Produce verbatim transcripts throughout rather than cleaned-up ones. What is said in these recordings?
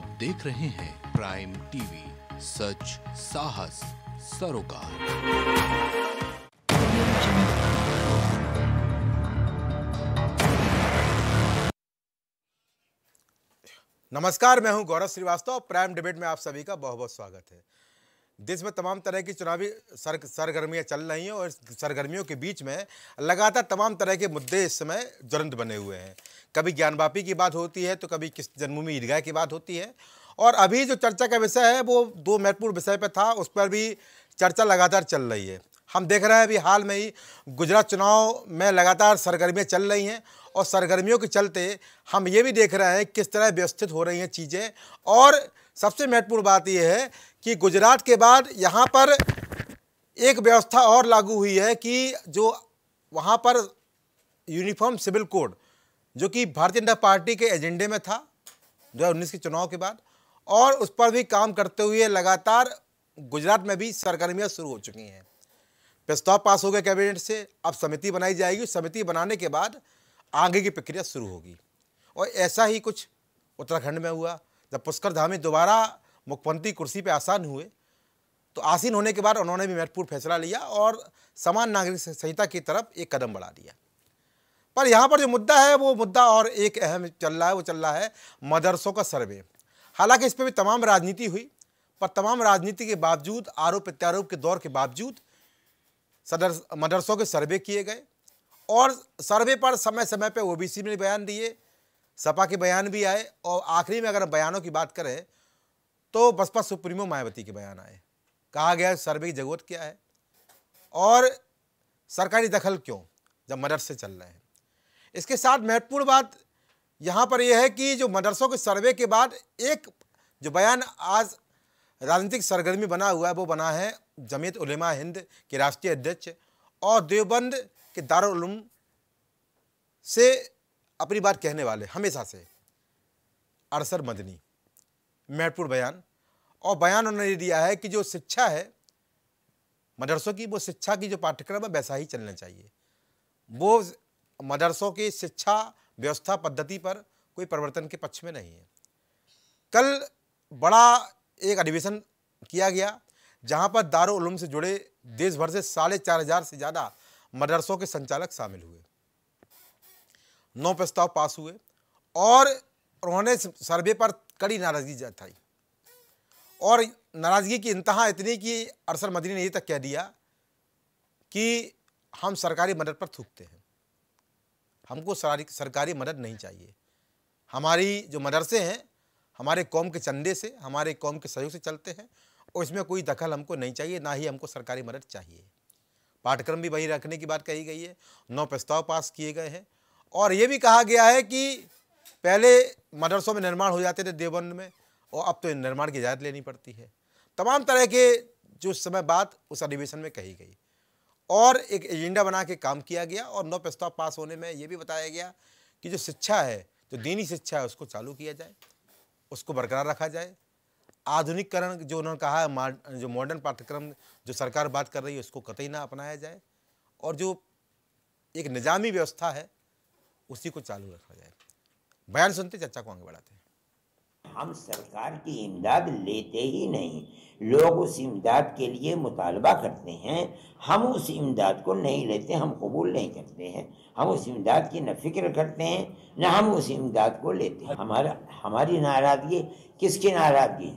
आप देख रहे हैं प्राइम टीवी, सच साहस सरोकार। नमस्कार, मैं हूं गौरव श्रीवास्तव। प्राइम डिबेट में आप सभी का बहुत बहुत स्वागत है। देश में तमाम तरह की चुनावी सर सरगर्मियाँ चल रही हैं और इस सरगर्मियों के बीच में लगातार तमाम तरह के मुद्दे इस समय ज्वलंत बने हुए हैं। कभी ज्ञानवापी की बात होती है तो कभी किस जन्मभूमि ईदगाह की बात होती है। और अभी जो चर्चा का विषय है वो दो महत्वपूर्ण विषय पर था, उस पर भी चर्चा लगातार चल रही है। हम देख रहे हैं अभी हाल में ही गुजरात चुनाव में लगातार सरगर्मियाँ चल रही हैं और सरगर्मियों के चलते हम ये भी देख रहे हैं किस तरह व्यवस्थित हो रही हैं चीज़ें। और सबसे महत्वपूर्ण बात यह है कि गुजरात के बाद यहाँ पर एक व्यवस्था और लागू हुई है कि जो वहाँ पर यूनिफॉर्म सिविल कोड, जो कि भारतीय जनता पार्टी के एजेंडे में था दो हज़ार उन्नीस के चुनाव के बाद, और उस पर भी काम करते हुए लगातार गुजरात में भी सरगर्मियाँ शुरू हो चुकी हैं। प्रस्ताव पास हो गया कैबिनेट से, अब समिति बनाई जाएगी। समिति बनाने के बाद आगे की प्रक्रिया शुरू होगी। और ऐसा ही कुछ उत्तराखंड में हुआ, जब पुष्कर धामी दोबारा मुख्यमंत्री कुर्सी पर आसान हुए तो आसीन होने के बाद उन्होंने भी महत्वपूर्ण फैसला लिया और समान नागरिक संहिता की तरफ एक कदम बढ़ा दिया। पर यहाँ पर जो मुद्दा है वो मुद्दा और एक अहम चल रहा है, वो चल रहा है मदरसों का सर्वे। हालांकि इस पर भी तमाम राजनीति हुई, पर तमाम राजनीति के बावजूद, आरोप प्रत्यारोप के दौर के बावजूद सदर मदरसों के सर्वे किए गए और सर्वे पर समय समय पर ओ बी सी ने बयान दिए, सपा के बयान भी आए, और आखिरी में अगर बयानों की बात करें तो बसपा सुप्रीमो मायावती के बयान आए। कहा गया सर्वे की जरूरत क्या है और सरकारी दखल क्यों जब मदरसे चल रहे हैं। इसके साथ महत्वपूर्ण बात यहाँ पर यह है कि जो मदरसों के सर्वे के बाद एक जो बयान आज राजनीतिक सरगर्मी बना हुआ है वो बना है जमीयत उलेमा हिंद के राष्ट्रीय अध्यक्ष और देवबंद के दारुल उलूम से अपनी बात कहने वाले हमेशा से अरसर मदनी, महत्वपूर्ण बयान। और बयान उन्होंने दिया है कि जो शिक्षा है मदरसों की, वो शिक्षा की जो पाठ्यक्रम है वैसा ही चलना चाहिए। वो मदरसों की शिक्षा व्यवस्था पद्धति पर कोई परिवर्तन के पक्ष में नहीं है। कल बड़ा एक अधिवेशन किया गया जहां पर दारुल उलूम से जुड़े देश भर से साढ़े चार हजार से ज़्यादा मदरसों के संचालक शामिल हुए। नौ प्रस्ताव पास हुए और उन्होंने सर्वे पर कड़ी नाराजगी जताई और नाराजगी की इंतहा इतनी कि अरसर मदनी ने ये तक कह दिया कि हम सरकारी मदद पर थूकते हैं, हमको सरकारी मदद नहीं चाहिए, हमारी जो मदरसे हैं हमारे कौम के चंदे से, हमारे कौम के सहयोग से चलते हैं और इसमें कोई दखल हमको नहीं चाहिए, ना ही हमको सरकारी मदद चाहिए। पाठ्यक्रम भी वही रखने की बात कही गई है। नौ प्रस्ताव पास किए गए हैं और ये भी कहा गया है कि पहले मदरसों में निर्माण हो जाते थे देवबंद में और अब तो निर्माण की इजाज़त लेनी पड़ती है। तमाम तरह के जो समय बात उस अधिवेशन में कही गई और एक एजेंडा बना के काम किया गया। और नौ प्रस्ताव पास होने में ये भी बताया गया कि जो शिक्षा है, जो दीनी शिक्षा है, उसको चालू किया जाए, उसको बरकरार रखा जाए। आधुनिकरण जो उन्होंने कहा है, जो मॉडर्न पाठ्यक्रम जो सरकार बात कर रही है उसको कतई ना अपनाया जाए और जो एक निजामी व्यवस्था है उसी को चालू रखा जाए। बयान सुनते चर्चा को आगे बढ़ाते हैं। हम सरकार की इमदाद लेते ही नहीं, लोग उस इमदाद के लिए मुतालबा करते हैं, हम उस इमदाद को नहीं लेते, हम कबूल नहीं करते हैं, हम उस इमदाद की न फिक्र करते हैं, न हम उस इमदाद को लेते हैं। हमारा हमारी नाराज़गी किसकी नाराज़गी?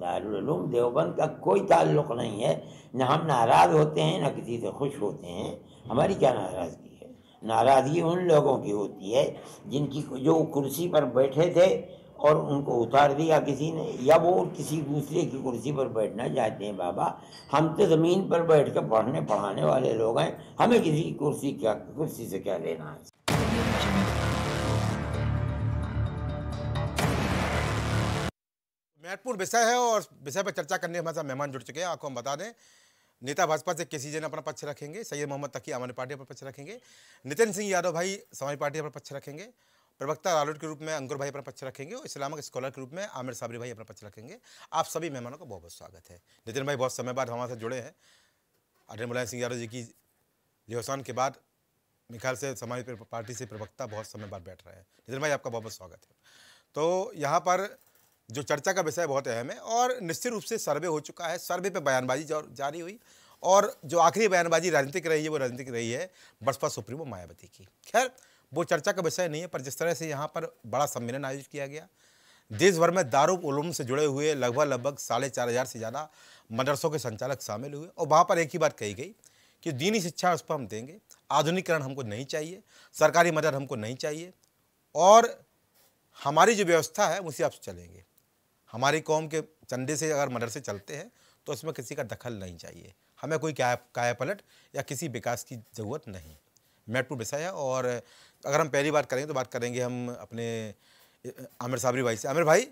दारुल उलूम देवबंद का कोई ताल्लुक़ नहीं है। न हम नाराज़ होते हैं, न किसी से खुश होते हैं। हमारी क्या नाराज़गी? नाराज़गी उन लोगों की होती है जिनकी जो कुर्सी पर बैठे थे और उनको उतार दिया किसी ने, या वो किसी दूसरे की कुर्सी पर बैठना चाहते हैं। बाबा, हम तो ज़मीन पर बैठ कर पढ़ने पढ़ाने वाले लोग हैं, हमें किसी की कुर्सी क्या कुर्सी से क्या लेना है। महत्वपूर्ण विषय है और विषय पर चर्चा करने हमारे साथ मेहमान जुड़ चुके हैं। आपको हम बता दें, नेता भाजपा से के सी जैन अपना पक्ष रखेंगे, सैयद मोहम्मद तखी आम आदमी पार्टी अपना पक्ष रखेंगे, नितिन सिंह यादव भाई समाजवादी पार्टी अपना पक्ष रखेंगे, प्रवक्ता रालोद के रूप में अंकुर भाई अपना पक्ष रखेंगे और इस्लामिक स्कॉलर के रूप में आमिर साबरी भाई अपना पक्ष रखेंगे। आप सभी मेहमानों का बहुत बहुत स्वागत है। नितिन भाई बहुत समय बाद हमारे साथ जुड़े हैं। आदरणीय मुलायम सिंह यादव जी की लिहसान के बाद निखाल से समाजवादी पार्टी से प्रवक्ता बहुत समय बाद बैठ रहे हैं। नितिन भाई आपका बहुत बहुत स्वागत है। तो यहाँ पर जो चर्चा का विषय बहुत अहम है और निश्चित रूप से सर्वे हो चुका है। सर्वे पे बयानबाजी जारी हुई और जो आखिरी बयानबाजी राजनीतिक रही है वो राजनीतिक रही है बसपा सुप्रीमो मायावती की। खैर वो चर्चा का विषय नहीं है, पर जिस तरह से यहाँ पर बड़ा सम्मेलन आयोजित किया गया, देश भर में दारुल उलूम से जुड़े हुए लगभग लगभग साढ़े चार हज़ार से ज़्यादा मदरसों के संचालक शामिल हुए और वहाँ पर एक ही बात कही गई कि दीनी शिक्षा उस पर हम देंगे, आधुनिकीकरण हमको नहीं चाहिए, सरकारी मदद हमको नहीं चाहिए और हमारी जो व्यवस्था है उसी आप चलेंगे। हमारी कौम के चंदे से अगर मदरसे चलते हैं तो इसमें किसी का दखल नहीं चाहिए, हमें कोई काया काया पलट या किसी विकास की ज़रूरत नहीं। महत्वपूर्ण विषय है और अगर हम पहली बात करेंगे तो बात करेंगे हम अपने आमिर साबरी भाई से। आमिर भाई,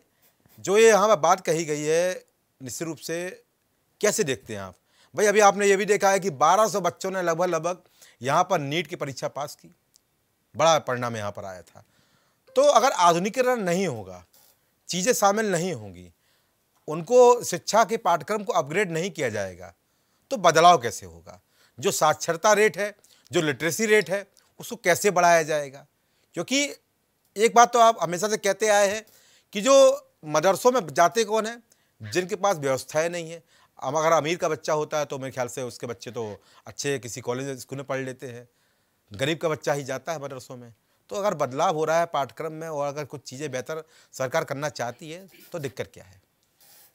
जो ये यहाँ पर बात कही गई है निश्चित रूप से कैसे देखते हैं आप? भाई अभी आपने ये भी देखा है कि बारह सौ बच्चों ने लगभग लगभग यहाँ पर नीट की परीक्षा पास की, बड़ा परिणाम यहाँ पर आया था। तो अगर आधुनिकीकरण नहीं होगा, चीज़ें शामिल नहीं होंगी, उनको शिक्षा के पाठ्यक्रम को अपग्रेड नहीं किया जाएगा तो बदलाव कैसे होगा? जो साक्षरता रेट है, जो लिटरेसी रेट है, उसको कैसे बढ़ाया जाएगा? क्योंकि एक बात तो आप हमेशा से कहते आए हैं कि जो मदरसों में जाते कौन हैं? जिनके पास व्यवस्थाएं नहीं है। अगर अमीर का बच्चा होता है तो मेरे ख्याल से उसके बच्चे तो अच्छे किसी कॉलेज स्कूल में पढ़ लेते हैं, गरीब का बच्चा ही जाता है मदरसों में। तो अगर बदलाव हो रहा है पाठ्यक्रम में और अगर कुछ चीज़ें बेहतर सरकार करना चाहती है तो दिक्कत क्या है?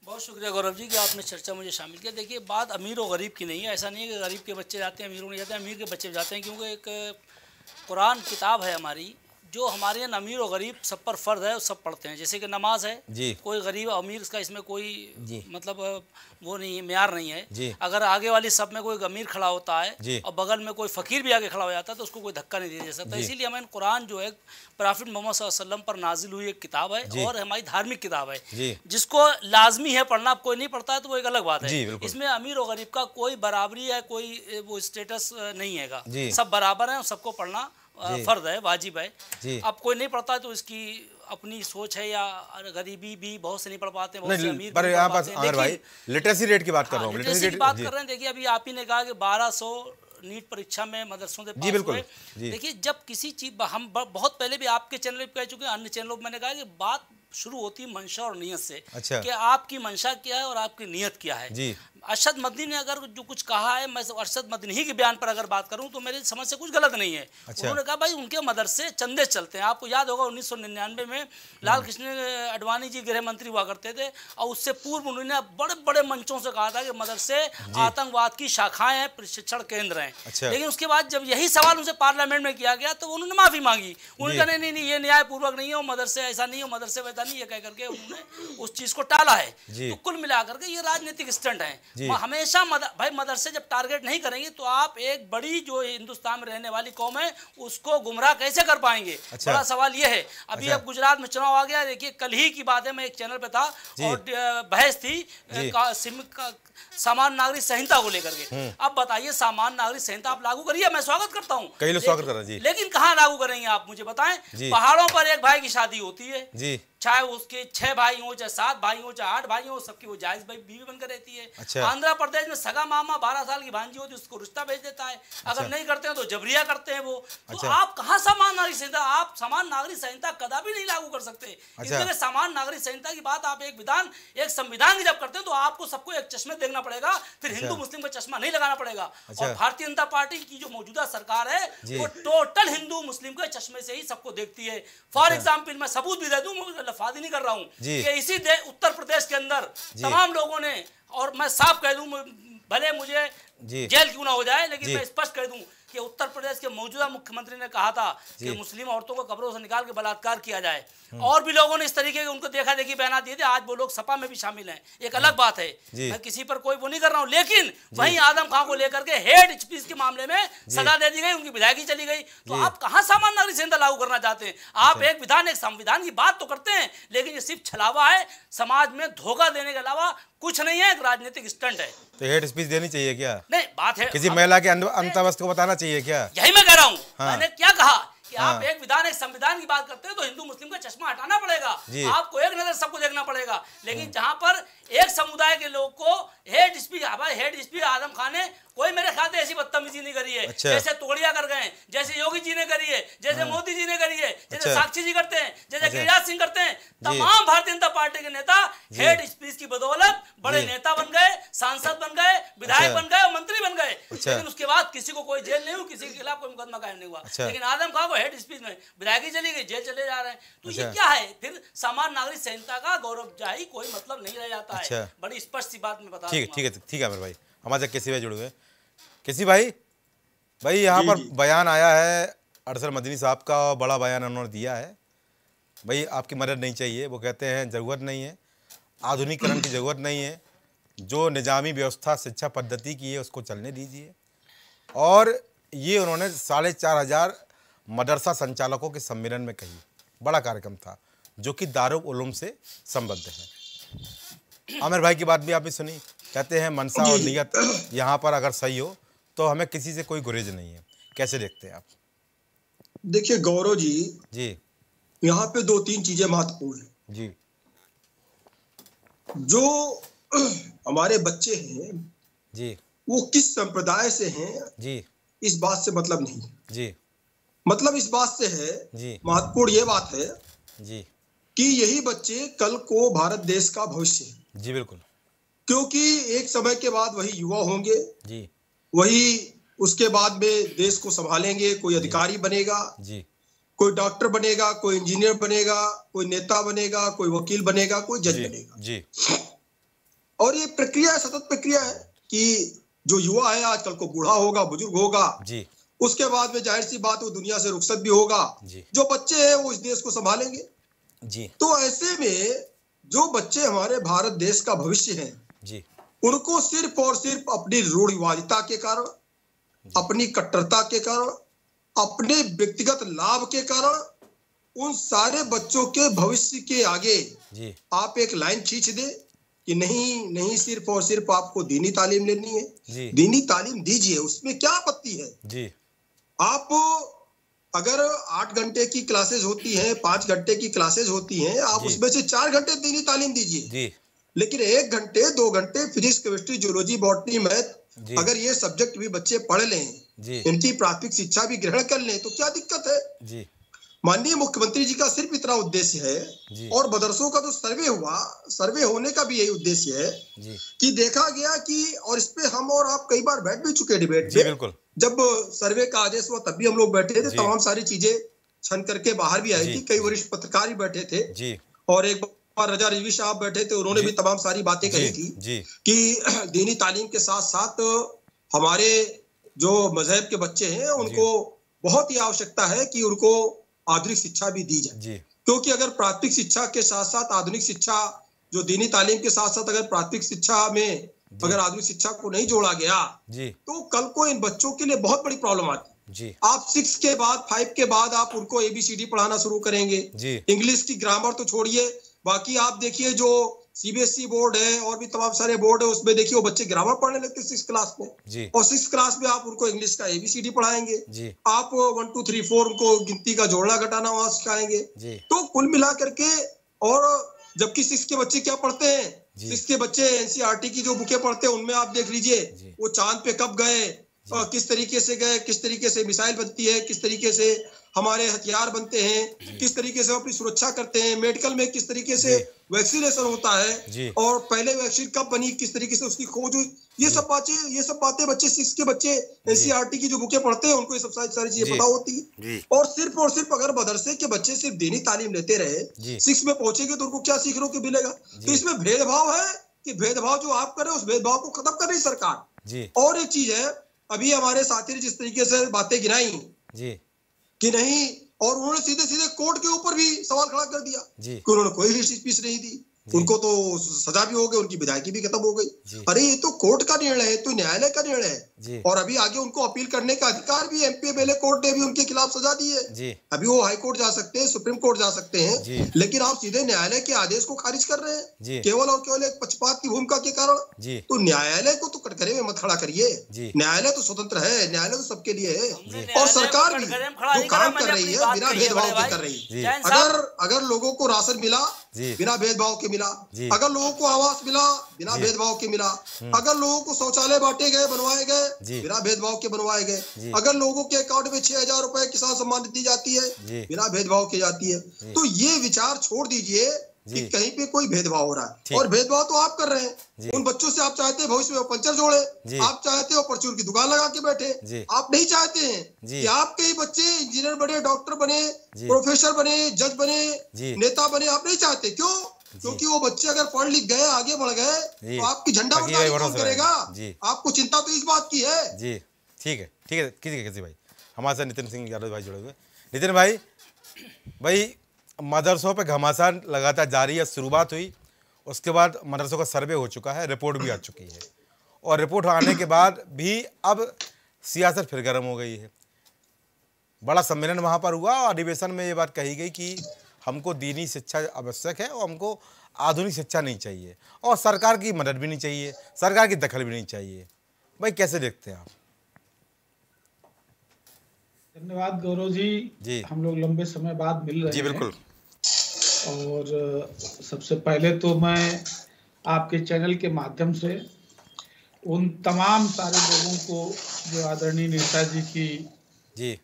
बहुत शुक्रिया गौरव जी कि आपने चर्चा मुझे शामिल किया। देखिए बात अमीर और गरीब की नहीं है, ऐसा नहीं है कि गरीब के बच्चे जाते हैं अमीरों नहीं जाते हैं, अमीर के बच्चे जाते हैं, क्योंकि एक कुरान किताब है हमारी जो हमारे यहाँ अमीर और गरीब सब पर फ़र्ज है और सब पढ़ते हैं। जैसे कि नमाज है जी, कोई गरीब अमीर का इसमें कोई मतलब वो नहीं है, म्यार नहीं है। अगर आगे वाली सब में कोई अमीर खड़ा होता है और बगल में कोई फ़कीर भी आगे खड़ा हो जाता है तो उसको कोई धक्का नहीं दिया जा सकता। इसीलिए हमें कुरान जो है प्रॉफिट मोहम्मद सल्लल्लाहु अलैहि वसल्लम पर नाजिल हुई एक किताब है और हमारी धार्मिक किताब है जिसको लाजमी है पढ़ना। कोई नहीं पढ़ता है तो वो एक अलग बात है। इसमें अमीर और गरीब का कोई बराबरी है, कोई वो स्टेटस नहीं है, सब बराबर है और सबको पढ़ना फ़र्ज है, वाजिब है। अब कोई नहीं पढ़ता है तो इसकी अपनी सोच है, या गरीबी भी बहुत से नहीं पढ़ पाते हैं, बहुत से अमीर भी नहीं पढ़ पाते हैं। देखिए लिटरेसी रेट की बात कर रहा हूँ, लिटरेसी की बात कर रहे हैं। देखिए अभी आप ही ने कहा कि बारह सौ नीट परीक्षा में मदरसों से पास हुए। देखिए जब किसी चीज हम बहुत पहले भी आपके चैनल पर कह चुके हैं, अन्य चैनलों पर मैंने कहा कि बात शुरू होती है मंशा और नियत से। अच्छा। कि आपकी मंशा क्या है और आपकी नियत क्या है जी। अरसर मदनी ने अगर जो कुछ कहा है, मैं अरसर मदनी ही के बयान पर अगर बात करूं तो मेरे समझ से कुछ गलत नहीं है। अच्छा। उन्होंने कहा भाई उनके मदरसे चंदे चलते हैं। आपको याद होगा उन्नीस सौ निन्यानवे में लालकृष्ण आडवाणी जी गृह मंत्री हुआ करते थे और उससे पूर्व उन्होंने बड़े बड़े मंचों से कहा था कि मदरसे आतंकवाद की शाखाएं हैं, प्रशिक्षण केंद्र हैं। लेकिन उसके बाद जब यही सवाल उनसे पार्लियामेंट में किया गया तो उन्होंने माफी मांगी। उन्होंने कहा नहीं नहीं ये न्यायपूर्वक नहीं है और मदरसे ऐसा नहीं है, मदरसे नहीं, ये कह करके उन्होंने उस चीज को टाला है। तो कुल मिलाकर के ये राजनीतिक स्टंट हैं। हमेशा मदर, भाई मदरसे जब टारगेट नहीं करेंगे तो आप एक बड़ी जो हिंदुस्तान में रहने वाली कौम है उसको गुमराह कैसे कर पाएंगे? अच्छा। बड़ा सवाल ये है। अभी अच्छा। अब गुजरात में चुनाव आ गया। देखिए कल ही की बात है, मैं एक चैनल पे था और बहस थी सामान्य नागरिक संहिता को लेकर के। अब बताइए सामान्य नागरिक संहिता आप लागू करिए, मैं स्वागत करता हूँ, लेकिन कहाँ लागू करेंगे आप मुझे बताएं? पहाड़ों पर एक भाई की शादी होती है, चाहे उसके छह भाई हो, चाहे सात भाई हो, चाहे आठ भाई हो, सबकी वो जायज भाई बीवी बनकर रहती है। अच्छा। आंध्र प्रदेश में सगा मामा बारह साल की भांजी होती है, उसको रिश्ता भेज देता है। अगर अच्छा। नहीं करते हैं तो जबरिया करते हैं वो। अच्छा। तो आप कहाँ समान नागरिक संहिता, आप समान नागरिक संहिता कदापि नहीं लागू कर सकते। इसलिए समान नागरिक संहिता की बात आप एक विधान एक संविधान की जब करते हैं तो आपको सबको एक चश्मे देखना पड़ेगा, फिर हिंदू मुस्लिम का चश्मा नहीं लगाना पड़ेगा। और भारतीय जनता पार्टी की जो मौजूदा सरकार है वो टोटल हिंदू मुस्लिम के चश्मे से ही सबको देखती है। फॉर एग्जाम्पल मैं सबूत भी दे दूँ, लफादी नहीं कर रहा हूं, कि इसी उत्तर प्रदेश के अंदर तमाम लोगों ने, और मैं साफ कह दूं भले मुझे जेल क्यों ना हो जाए लेकिन मैं स्पष्ट कह दूं कि उत्तर प्रदेश के मौजूदा मुख्यमंत्री ने कहा था कि मुस्लिम औरतों को कब्रों से निकाल के बलात्कार किया जाए। और भी लोगों ने इस तरीके के उनको देखा देखी बयान दिए थे। आज वो लोग सपा में भी शामिल हैं, एक अलग बात है, मैं किसी पर कोई वो नहीं कर रहा हूँ। लेकिन वहीं आजम खान को लेकर के हेड स्पीच के मामले में सजा दे दी गई, उनकी विधायकी चली गई। तो आप कहाँ सामान्य नागरिक संहिता लागू करना चाहते हैं? आप एक विधान एक संविधान की बात तो करते हैं लेकिन ये सिर्फ छलावा है, समाज में धोखा देने के अलावा कुछ नहीं है, एक राजनीतिक स्टंट है। तो हेड स्पीच देनी चाहिए क्या? नहीं, बात है किसी महिला के अंतर्वस्त्र को बताना चाहिए क्या? यही मैं कह रहा हूँ। हाँ। मैंने क्या कहा कि हाँ। आप एक विधान एक संविधान की बात करते हैं तो हिंदू मुस्लिम का चश्मा हटाना पड़ेगा, आपको एक नजर सबको देखना पड़ेगा। लेकिन जहाँ पर एक समुदाय के लोग को hate speech, hate speech Azam Khan ने कोई मेरे ख्याल ऐसी बदतमीजी नहीं करी है। अच्छा। जैसे तोड़िया कर गए, जैसे योगी जी ने करी है, जैसे मोदी जी ने करी है, जैसे अच्छा। साक्षी जी करते हैं, जैसे अच्छा। गिरिराज सिंह करते हैं, तमाम भारतीय जनता पार्टी के नेता हेड स्पीच की बदौलत बड़े नेता बन गए, सांसद बन गए, विधायक बन गए और मंत्री बन गए, लेकिन उसके बाद किसी को कोई जेल नहीं हुई, किसी के खिलाफ कोई मुकदमा कायम नहीं हुआ। लेकिन आजम खान को हेड स्पीच में विधायक ही चली गई, जेल चले जा रहे हैं। तो ये क्या है, फिर सामान्य नागरिक संहिता का गौरव जाही कोई मतलब नहीं रह जाता है। बड़ी स्पष्ट सी बात मैं बता रहा हूं। ठीक है, ठीक है आमिर भाई, हमारे साथ किसी भाई जुड़े हुए। किसी भाई, भाई यहाँ पर बयान आया है अरसर मदनी साहब का, बड़ा बयान उन्होंने दिया है। भाई आपकी मदद नहीं चाहिए, वो कहते हैं ज़रूरत नहीं है, आधुनिकीकरण की ज़रूरत नहीं है, जो निजामी व्यवस्था शिक्षा पद्धति की है उसको चलने दीजिए। और ये उन्होंने साढ़े चार हज़ार मदरसा संचालकों के सम्मेलन में कही, बड़ा कार्यक्रम था जो कि दारुल उलूम से संबद्ध है। आमिर भाई की बात भी आपने सुनी, कहते हैं मनसा और नियत यहाँ पर अगर सही हो तो हमें किसी से कोई गुरेज नहीं है। कैसे देखते हैं आप? देखिए गौरव जी जी यहाँ पे दो तीन चीजें महत्वपूर्ण हैं जी। जो हमारे बच्चे हैं जी, वो किस संप्रदाय से हैं जी, इस बात से मतलब नहीं जी, मतलब इस बात से है जी, महत्वपूर्ण ये बात है जी कि यही बच्चे कल को भारत देश का भविष्य है जी। बिल्कुल, क्योंकि एक समय के बाद वही युवा होंगे जी, वही उसके बाद में देश को संभालेंगे। कोई अधिकारी बनेगा जी, कोई डॉक्टर बनेगा, कोई इंजीनियर बनेगा, कोई नेता बनेगा, कोई वकील बनेगा, कोई जज बनेगा जी। और ये प्रक्रिया सतत प्रक्रिया है कि जो युवा है आजकल को बूढ़ा होगा, बुजुर्ग होगा जी, उसके बाद में जाहिर सी बात वो दुनिया से रुखसत भी होगा जी, जो बच्चे हैं वो इस देश को संभालेंगे जी। तो ऐसे में जो बच्चे हमारे भारत देश का भविष्य है जी, उनको सिर्फ और सिर्फ अपनी रूढ़िवादिता के कारण, अपनी कट्टरता के कारण, अपने व्यक्तिगत लाभ के कारण उन सारे बच्चों के भविष्य के आगे जी। आप एक लाइन खींच दे कि नहीं नहीं सिर्फ और सिर्फ आपको दीनी तालीम लेनी है, दीनी तालीम दीजिए, उसमें क्या आपत्ति है जी। आप अगर आठ घंटे की क्लासेज होती है, पांच घंटे की क्लासेज होती है, आप उसमें से चार घंटे दीनी तालीम दीजिए, लेकिन एक घंटे दो घंटे physics, chemistry, geology, botany, math अगर ये सब्जेक्ट भी बच्चे पढ़ लें, इनकी प्राथमिक शिक्षा भी ग्रहण कर लें तो क्या दिक्कत है। माननीय मुख्यमंत्री जी का सिर्फ इतना उद्देश्य है, और मदरसों का जो सर्वे हुआ, सर्वे होने का भी यही उद्देश्य है जी। कि देखा गया कि, और इस पे हम और आप कई बार बैठ भी चुके डिबेट में, बिल्कुल जब सर्वे का आदेश हुआ तब भी हम लोग बैठे थे, तमाम सारी चीजें छन करके बाहर भी आई थी, कई वरिष्ठ पत्रकार भी बैठे थे और एक राजा रिजवी साहब बैठे थे, उन्होंने भी तमाम सारी बातें कही थी जी, कि दीनी तालीम के साथ साथ हमारे जो मजहब के बच्चे हैं उनको बहुत ही आवश्यकता है कि उनको आधुनिक शिक्षा भी दी जाए, क्योंकि अगर प्राथमिक शिक्षा के साथ साथ आधुनिक शिक्षा, जो दीनी तालीम के साथ साथ अगर प्राथमिक शिक्षा में अगर आधुनिक शिक्षा को नहीं जोड़ा गया तो कल को इन बच्चों के लिए बहुत बड़ी प्रॉब्लम आती है जी। आप सिक्स के बाद, फाइव के बाद आप उनको एबीसीडी पढ़ाना शुरू करेंगे, इंग्लिश की ग्रामर तो छोड़िए, बाकी आप देखिए जो सीबीएसई बोर्ड है और भी तमाम सारे बोर्ड है उसमें देखिए वो बच्चे ग्रामर पढ़ने लगते हैं सिक्स क्लास में जी। और सिक्स क्लास में आप उनको इंग्लिश का एबीसीडी पढ़ाएंगे जी। आप वन टू थ्री फोर उनको गिनती का जोड़ना घटाना वहां सिखाएंगे, तो कुल मिला करके, और जबकि सिक्स के बच्चे क्या पढ़ते हैं, सिक्स के बच्चे एनसीईआरटी की जो बुकें पढ़ते हैं उनमें आप देख लीजिए वो चांद पे कब गए, किस तरीके से गए, किस तरीके से मिसाइल बनती है, किस तरीके से हमारे हथियार बनते हैं, किस तरीके से अपनी सुरक्षा करते हैं, मेडिकल में किस तरीके से वैक्सीनेशन होता है और पहले वैक्सीन कब बनी, किस तरीके से उसकी खोज हुई, ये सब बातें ये सब बातें बच्चे सिक्स के बच्चे एनसीईआरटी की जो बुकें पढ़ते हैं उनको ये सब सारी चीजें पता होती है। और सिर्फ और सिर्फ अगर मदरसे के बच्चे सिर्फ दीनी तालीम लेते रहे, सिक्स में पहुंचेंगे तो उनको क्या सीखने को मिलेगा। तो इसमें भेदभाव है कि भेदभाव जो आप कर रहे हो उस भेदभाव को खत्म कर रही सरकार। और एक चीज है, अभी हमारे साथी ने जिस तरीके से बातें गिनाई जी कि नहीं, और उन्होंने सीधे सीधे कोर्ट के ऊपर भी सवाल खड़ा कर दिया कि उन्होंने कोई हेड स्पीच नहीं दी, उनको तो सजा भी हो गई, उनकी विधायकी भी खत्म हो गई। अरे ये तो कोर्ट का निर्णय है, तो न्यायालय का निर्णय है, और अभी आगे उनको अपील करने का अधिकार भी एमपी एमएलए कोर्ट ने भी उनके खिलाफ सजा दी है। अभी वो हाई कोर्ट जा सकते हैं, सुप्रीम कोर्ट जा सकते हैं, लेकिन आप सीधे न्यायालय के आदेश को खारिज कर रहे हैं केवल और केवल एक पक्षपात की भूमिका के कारण। तो न्यायालय को तो कटघरे में मत खड़ा करिए, न्यायालय तो स्वतंत्र है, न्यायालय तो सबके लिए है। और सरकार भी जो काम कर रही है बिना भेदभाव के कर रही है। अगर अगर लोगों को राशन मिला बिना भेदभाव के मिला, अगर लोगों को आवास मिला बिना भेदभाव के मिला, अगर लोगों को शौचालय बांटे गए बनवाए गए बिना भेदभाव के बनवाए गए, अगर लोगों के अकाउंट में छह हजार रुपए किसान सम्मान निधि जाती है बिना भेदभाव के जाती है, तो ये विचार छोड़ दीजिए कि कहीं पे कोई भेदभाव हो रहा है। और भेदभाव तो आप कर रहे हैं उन बच्चों से। आप चाहते हैं भविष्य में पंचर जोड़े, आप चाहते हो परचून की दुकान लगा के बैठे, आप नहीं चाहते हैं कि आपके बच्चे इंजीनियर बने, डॉक्टर बने, प्रोफेसर बने, जज बने, नेता बने। आप नहीं चाहते, क्यों? क्योंकि वो बच्चे अगर पढ़ लिख गए आगे बढ़ गए तो आपकी झंडा बर्दाश्त कौन करेगा? आपको चिंता तो इस बात की है। जी ठीक है, ठीक है, किसी किसी भाई हमारे साथ नितिन सिंह यादव भाई जुड़े हुए। नितिन भाई, भाई मदरसों पे घमासान लगातार जारी है, शुरुआत हुई, उसके बाद मदरसों का सर्वे हो चुका है, रिपोर्ट भी आ चुकी है, और रिपोर्ट आने के बाद भी अब सियासत फिर गर्म हो गई है। बड़ा सम्मेलन वहाँ पर हुआ और अधिवेशन में ये बात कही गई कि हमको दीनी शिक्षा आवश्यक है और हमको आधुनिक शिक्षा नहीं चाहिए और सरकार की मदद भी नहीं चाहिए, सरकार की दखल भी नहीं चाहिए। भाई कैसे देखते हैं आप? धन्यवाद गौरव जी, जी हम लोग लंबे समय बाद मिल रहे जी, बिल्कुल। और सबसे पहले तो मैं आपके चैनल के माध्यम से उन तमाम सारे लोगों को जो आदरणीय नेता जी की जी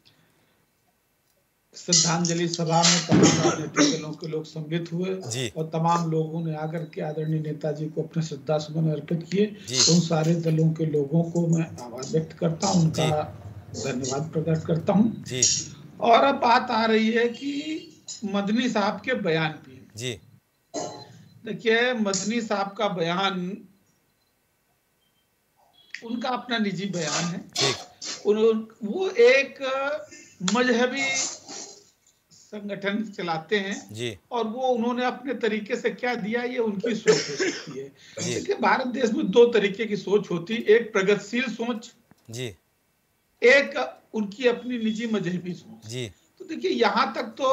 श्रद्धांजलि सभा में तमाम राजनीतिक दलों के लोग सम्मिलित हुए और तमाम लोगों ने आकर के आदरणीय नेताजी को अपने श्रद्धा सुमन अर्पित किए, उन सारे दलों के लोगों को मैं आभार व्यक्त करता हूँ, उनका धन्यवाद प्रकट करता हूँ। और अब बात आ रही है कि मदनी साहब के बयान पे। जी देखिए, मदनी साहब का बयान उनका अपना निजी बयान है। उन, वो एक मजहबी संगठन चलाते हैं जी। और वो उन्होंने अपने तरीके से क्या दिया ये उनकी सोच हो सकती है। देखिए भारत देश में दो तरीके की सोच होती, एक प्रगतिशील सोच जी, एक उनकी अपनी निजी मजहबी सोच जी। तो देखिए यहाँ तक तो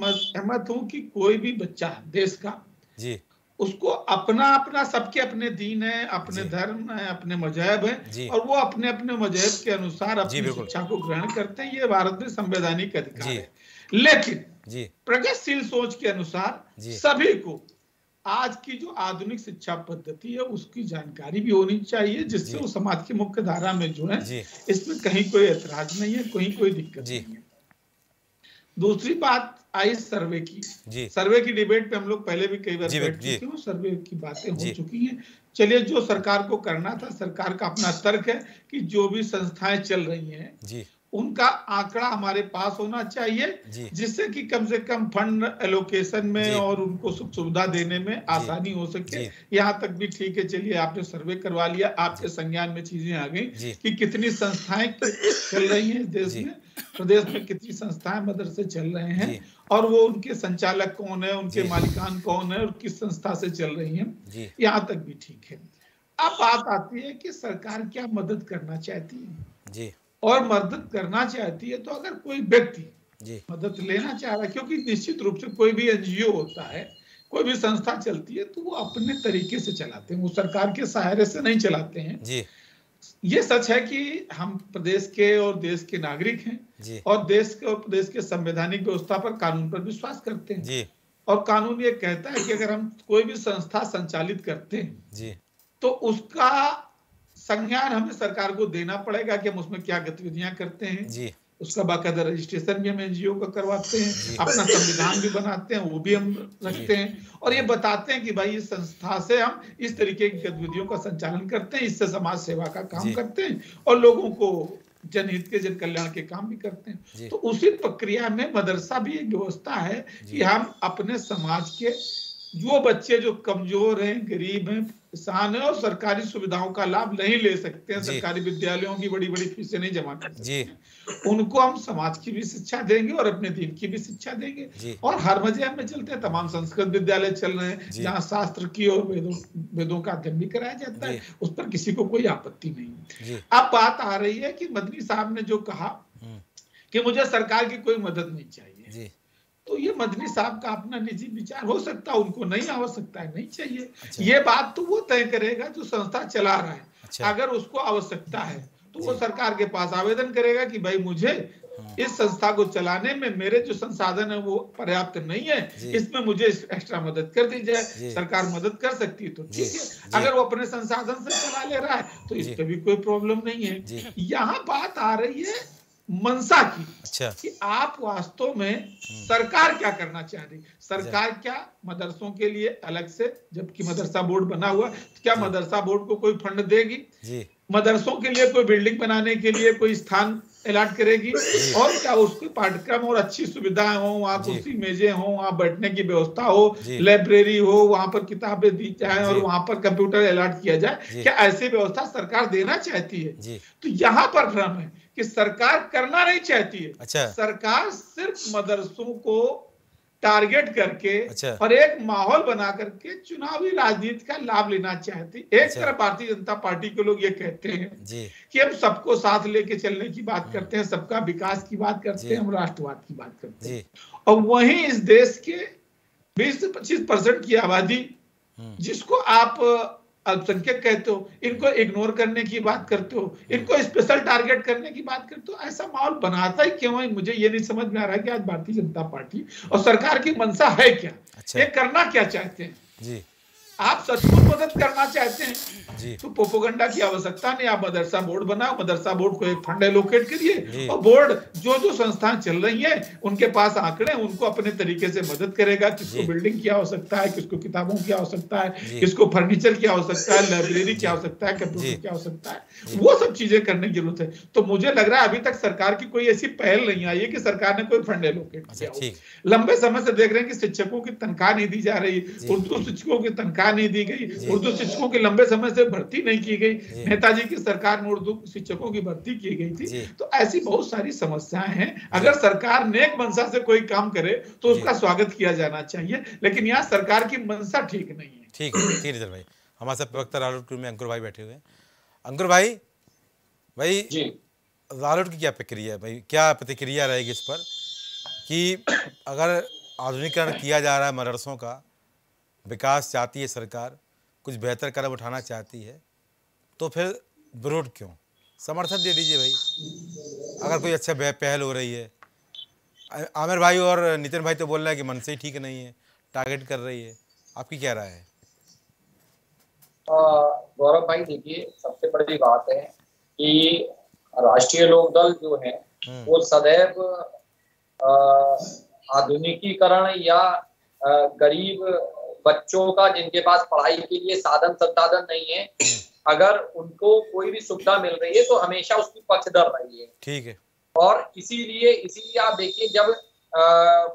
मैं सहमत हूँ कि कोई भी बच्चा देश का जी, उसको अपना अपना सबके अपने दीन है, अपने धर्म है, अपने मजहब है, और वो अपने अपने मजहब के अनुसार अपनी शिक्षा को ग्रहण करते हैं। ये भारत में संवैधानिक अधिकार है। लेकिन प्रगतिशील सोच के अनुसार सभी को आज की जो आधुनिक शिक्षा पद्धति है उसकी जानकारी भी होनी चाहिए, जिससे वो समाज की मुख्य धारा में जो है इसमें कहीं कोई ऐतराज नहीं है, कहीं कोई दिक्कत नहीं है। दूसरी बात आई सर्वे की। सर्वे की डिबेट पे हम लोग पहले भी कई बार बैठ चुके हैं, सर्वे की बातें हो चुकी हैं। चलिए जो सरकार को करना था, सरकार का अपना तर्क है कि जो भी संस्थाएं चल रही हैं उनका आंकड़ा हमारे पास होना चाहिए, जिससे कि कम से कम फंड एलोकेशन में और उनको सुख सुविधा देने में आसानी हो सके। यहाँ तक भी ठीक है, चलिए आपने सर्वे करवा लिया, आपके संज्ञान में चीजें आ गई कि कितनी संस्थाएं चल रही हैं देश में, प्रदेश में कितनी संस्थाएं मदरसे चल रहे हैं, और वो उनके संचालक कौन है, उनके मालिकान कौन है और किस संस्था से चल रही है। यहाँ तक भी ठीक है। अब बात आती है कि सरकार क्या मदद करना चाहती है, और मदद करना चाहती है तो अगर कोई व्यक्ति मदद लेना चाह रहा है, क्योंकि निश्चित रूप से कोई भी एनजीओ होता है, कोई भी संस्था चलती है तो वो अपने तरीके से चलाते हैं, वो सरकार के सहारे से नहीं चलाते हैं जी। ये सच है कि हम प्रदेश के और देश के नागरिक हैं और देश के और प्रदेश के संवैधानिक व्यवस्था पर, कानून पर विश्वास करते हैं जी। और कानून ये कहता है कि अगर हम कोई भी संस्था संचालित करते हैं जी, तो उसका संज्ञान हमें सरकार को देना पड़ेगा कि हम उसमें क्या गतिविधियां करते हैं जी। उसका बाकायदा रजिस्ट्रेशन भी हम एनजीओ का करवाते हैं, अपना संविधान भी बनाते हैं, वो भी हम रखते हैं, और ये बताते हैं कि भाई इस संस्था से हम इस तरीके की गतिविधियों का संचालन करते हैं, इससे समाज सेवा का काम करते हैं और लोगों को जनहित के, जन कल्याण के काम भी करते हैं। तो उसी प्रक्रिया में मदरसा भी एक व्यवस्था है कि हम अपने समाज के जो बच्चे जो कमजोर हैं, गरीब हैं, किसान हैं और सरकारी सुविधाओं का लाभ नहीं ले सकते हैं, सरकारी विद्यालयों की बड़ी बड़ी फीसें नहीं जमा कर सकते, उनको हम समाज की भी शिक्षा देंगे और अपने दीन की भी शिक्षा देंगे। और हर मजहब में चलते हैं, तमाम संस्कृत विद्यालय चल रहे हैं जहाँ शास्त्र की और वेदों वेदों का अध्ययन भी कराया जाता है, उस पर किसी को कोई आपत्ति नहीं है। अब बात आ रही है कि मदनी साहब ने जो कहा कि मुझे सरकार की कोई मदद नहीं चाहिए, तो ये मदनी साहब का अपना निजी विचार हो सकता है, उनको नहीं आवश्यकता है, नहीं चाहिए। अच्छा। ये बात तो वो तय करेगा जो संस्था चला रहा है। अच्छा। अगर उसको आवश्यकता है तो वो सरकार के पास आवेदन करेगा कि भाई मुझे इस संस्था को चलाने में मेरे जो संसाधन है वो पर्याप्त नहीं है, इसमें मुझे एक्स्ट्रा मदद कर दी जाए, सरकार मदद कर सकती है तो ठीक है। अगर वो अपने संसाधन से चला ले रहा है तो इस पर भी कोई प्रॉब्लम नहीं है। यहाँ बात आ रही है मनसा की। अच्छा। कि आप वास्तव में सरकार क्या करना चाह रही, सरकार क्या मदरसों के लिए अलग से, जबकि मदरसा बोर्ड बना हुआ, क्या मदरसा बोर्ड को कोई फंड देगी, जी। मदरसों के लिए कोई बिल्डिंग बनाने के लिए कोई स्थान अलॉट करेगी, और क्या उसके पाठ्यक्रम और अच्छी सुविधाएं हो, वहाँ कुर्सी मेजें हो, वहाँ बैठने की व्यवस्था हो, लाइब्रेरी हो, वहाँ पर किताबें दी जाए और वहाँ पर कंप्यूटर अलॉट किया जाए, क्या ऐसी व्यवस्था सरकार देना चाहती है? तो यहाँ पर भ्रम है कि सरकार करना नहीं चाहती है। अच्छा। सरकार सिर्फ मदरसों को टारगेट करके, अच्छा। और एक माहौल बना करके चुनावी राजनीति का लाभ लेना चाहती। एक अच्छा। तरफ भारतीय जनता पार्टी के लोग ये कहते हैं कि हम सबको साथ लेके चलने की बात करते हैं, सबका विकास की बात करते हैं, हम राष्ट्रवाद की बात करते हैं, और वहीं इस देश के बीस से पच्चीस परसेंट की आबादी जिसको आप अल्पसंख्यक कहते हो, इनको इग्नोर करने की बात करते हो, इनको स्पेशल टारगेट करने की बात करते हो। ऐसा माहौल बनाता ही क्यों है, मुझे ये नहीं समझ में आ रहा है कि आज भारतीय जनता पार्टी और सरकार की मंशा है क्या? अच्छा। ये करना क्या चाहते हैं जी? आप सचमुच मदद करना चाहते हैं जी। तो प्रोपोगंडा की आवश्यकता नहीं। आप मदरसा बोर्ड बनाओ, मदरसा बोर्ड को एक फंड एलोकेट करिए, और बोर्ड जो जो संस्थान चल रही है उनके पास आंकड़े, उनको अपने तरीके से मदद करेगा। किसको बिल्डिंग की आवश्यकता है, किसको किताबों की आवश्यकता है, किसको फर्नीचर की आवश्यकता है, लाइब्रेरी की आवश्यकता है, कंप्यूटर की आवश्यकता है, वो सब चीजें करने की जरूरत है। तो मुझे लग रहा है अभी तक सरकार की कोई ऐसी पहल नहीं आई है कि सरकार ने कोई फंड एलोकेट किया। लंबे समय से देख रहे हैं कि शिक्षकों की तनख्वाह नहीं दी जा रही, उर्दू शिक्षकों की तनख्वाह नहीं दी गई, उर्दू शिक्षकों की लंबे समय से भर्ती नहीं की गई, नेताजी की सरकार में उर्दू शिक्षकों की भर्ती की गई थी। तो ऐसी बहुत सारी समस्याएं हैं। अगर सरकार नेक मनसा से कोई काम करे तो उसका स्वागत किया जाना चाहिए, लेकिन यहाँ सरकार की मनसा ठीक नहीं है। ठीक है, ठीक है भाई। हमारे साथ प्रवक्ता रालोट में अंकुर भाई बैठे हुए हैं। अंकुर भाई, भाई रालोट की क्या प्रक्रिया है भाई, क्या प्रतिक्रिया रहेगी इस पर कि अगर आधुनिकीकरण किया जा रहा है मदरसों का, विकास चाहती है सरकार, कुछ बेहतर कदम उठाना चाहती है, तो फिर विरोध क्यों? समर्थन दे दीजिए भाई, अगर कोई अच्छा पहल हो रही है। आमिर भाई और नितिन भाई तो बोल रहे हैं कि मन से ही ठीक नहीं है, टारगेट कर रही है, आपकी क्या राय है? गौरव भाई देखिए, सबसे बड़ी बात है कि राष्ट्रीय लोकदल जो है वो सदैव आधुनिकीकरण या गरीब बच्चों का, जिनके पास पढ़ाई के लिए साधन संसाधन नहीं है, अगर उनको कोई भी सुविधा मिल रही है तो हमेशा उसकी पक्षधर रही है। ठीक है। और इसीलिए इसीलिए आप देखिए, जब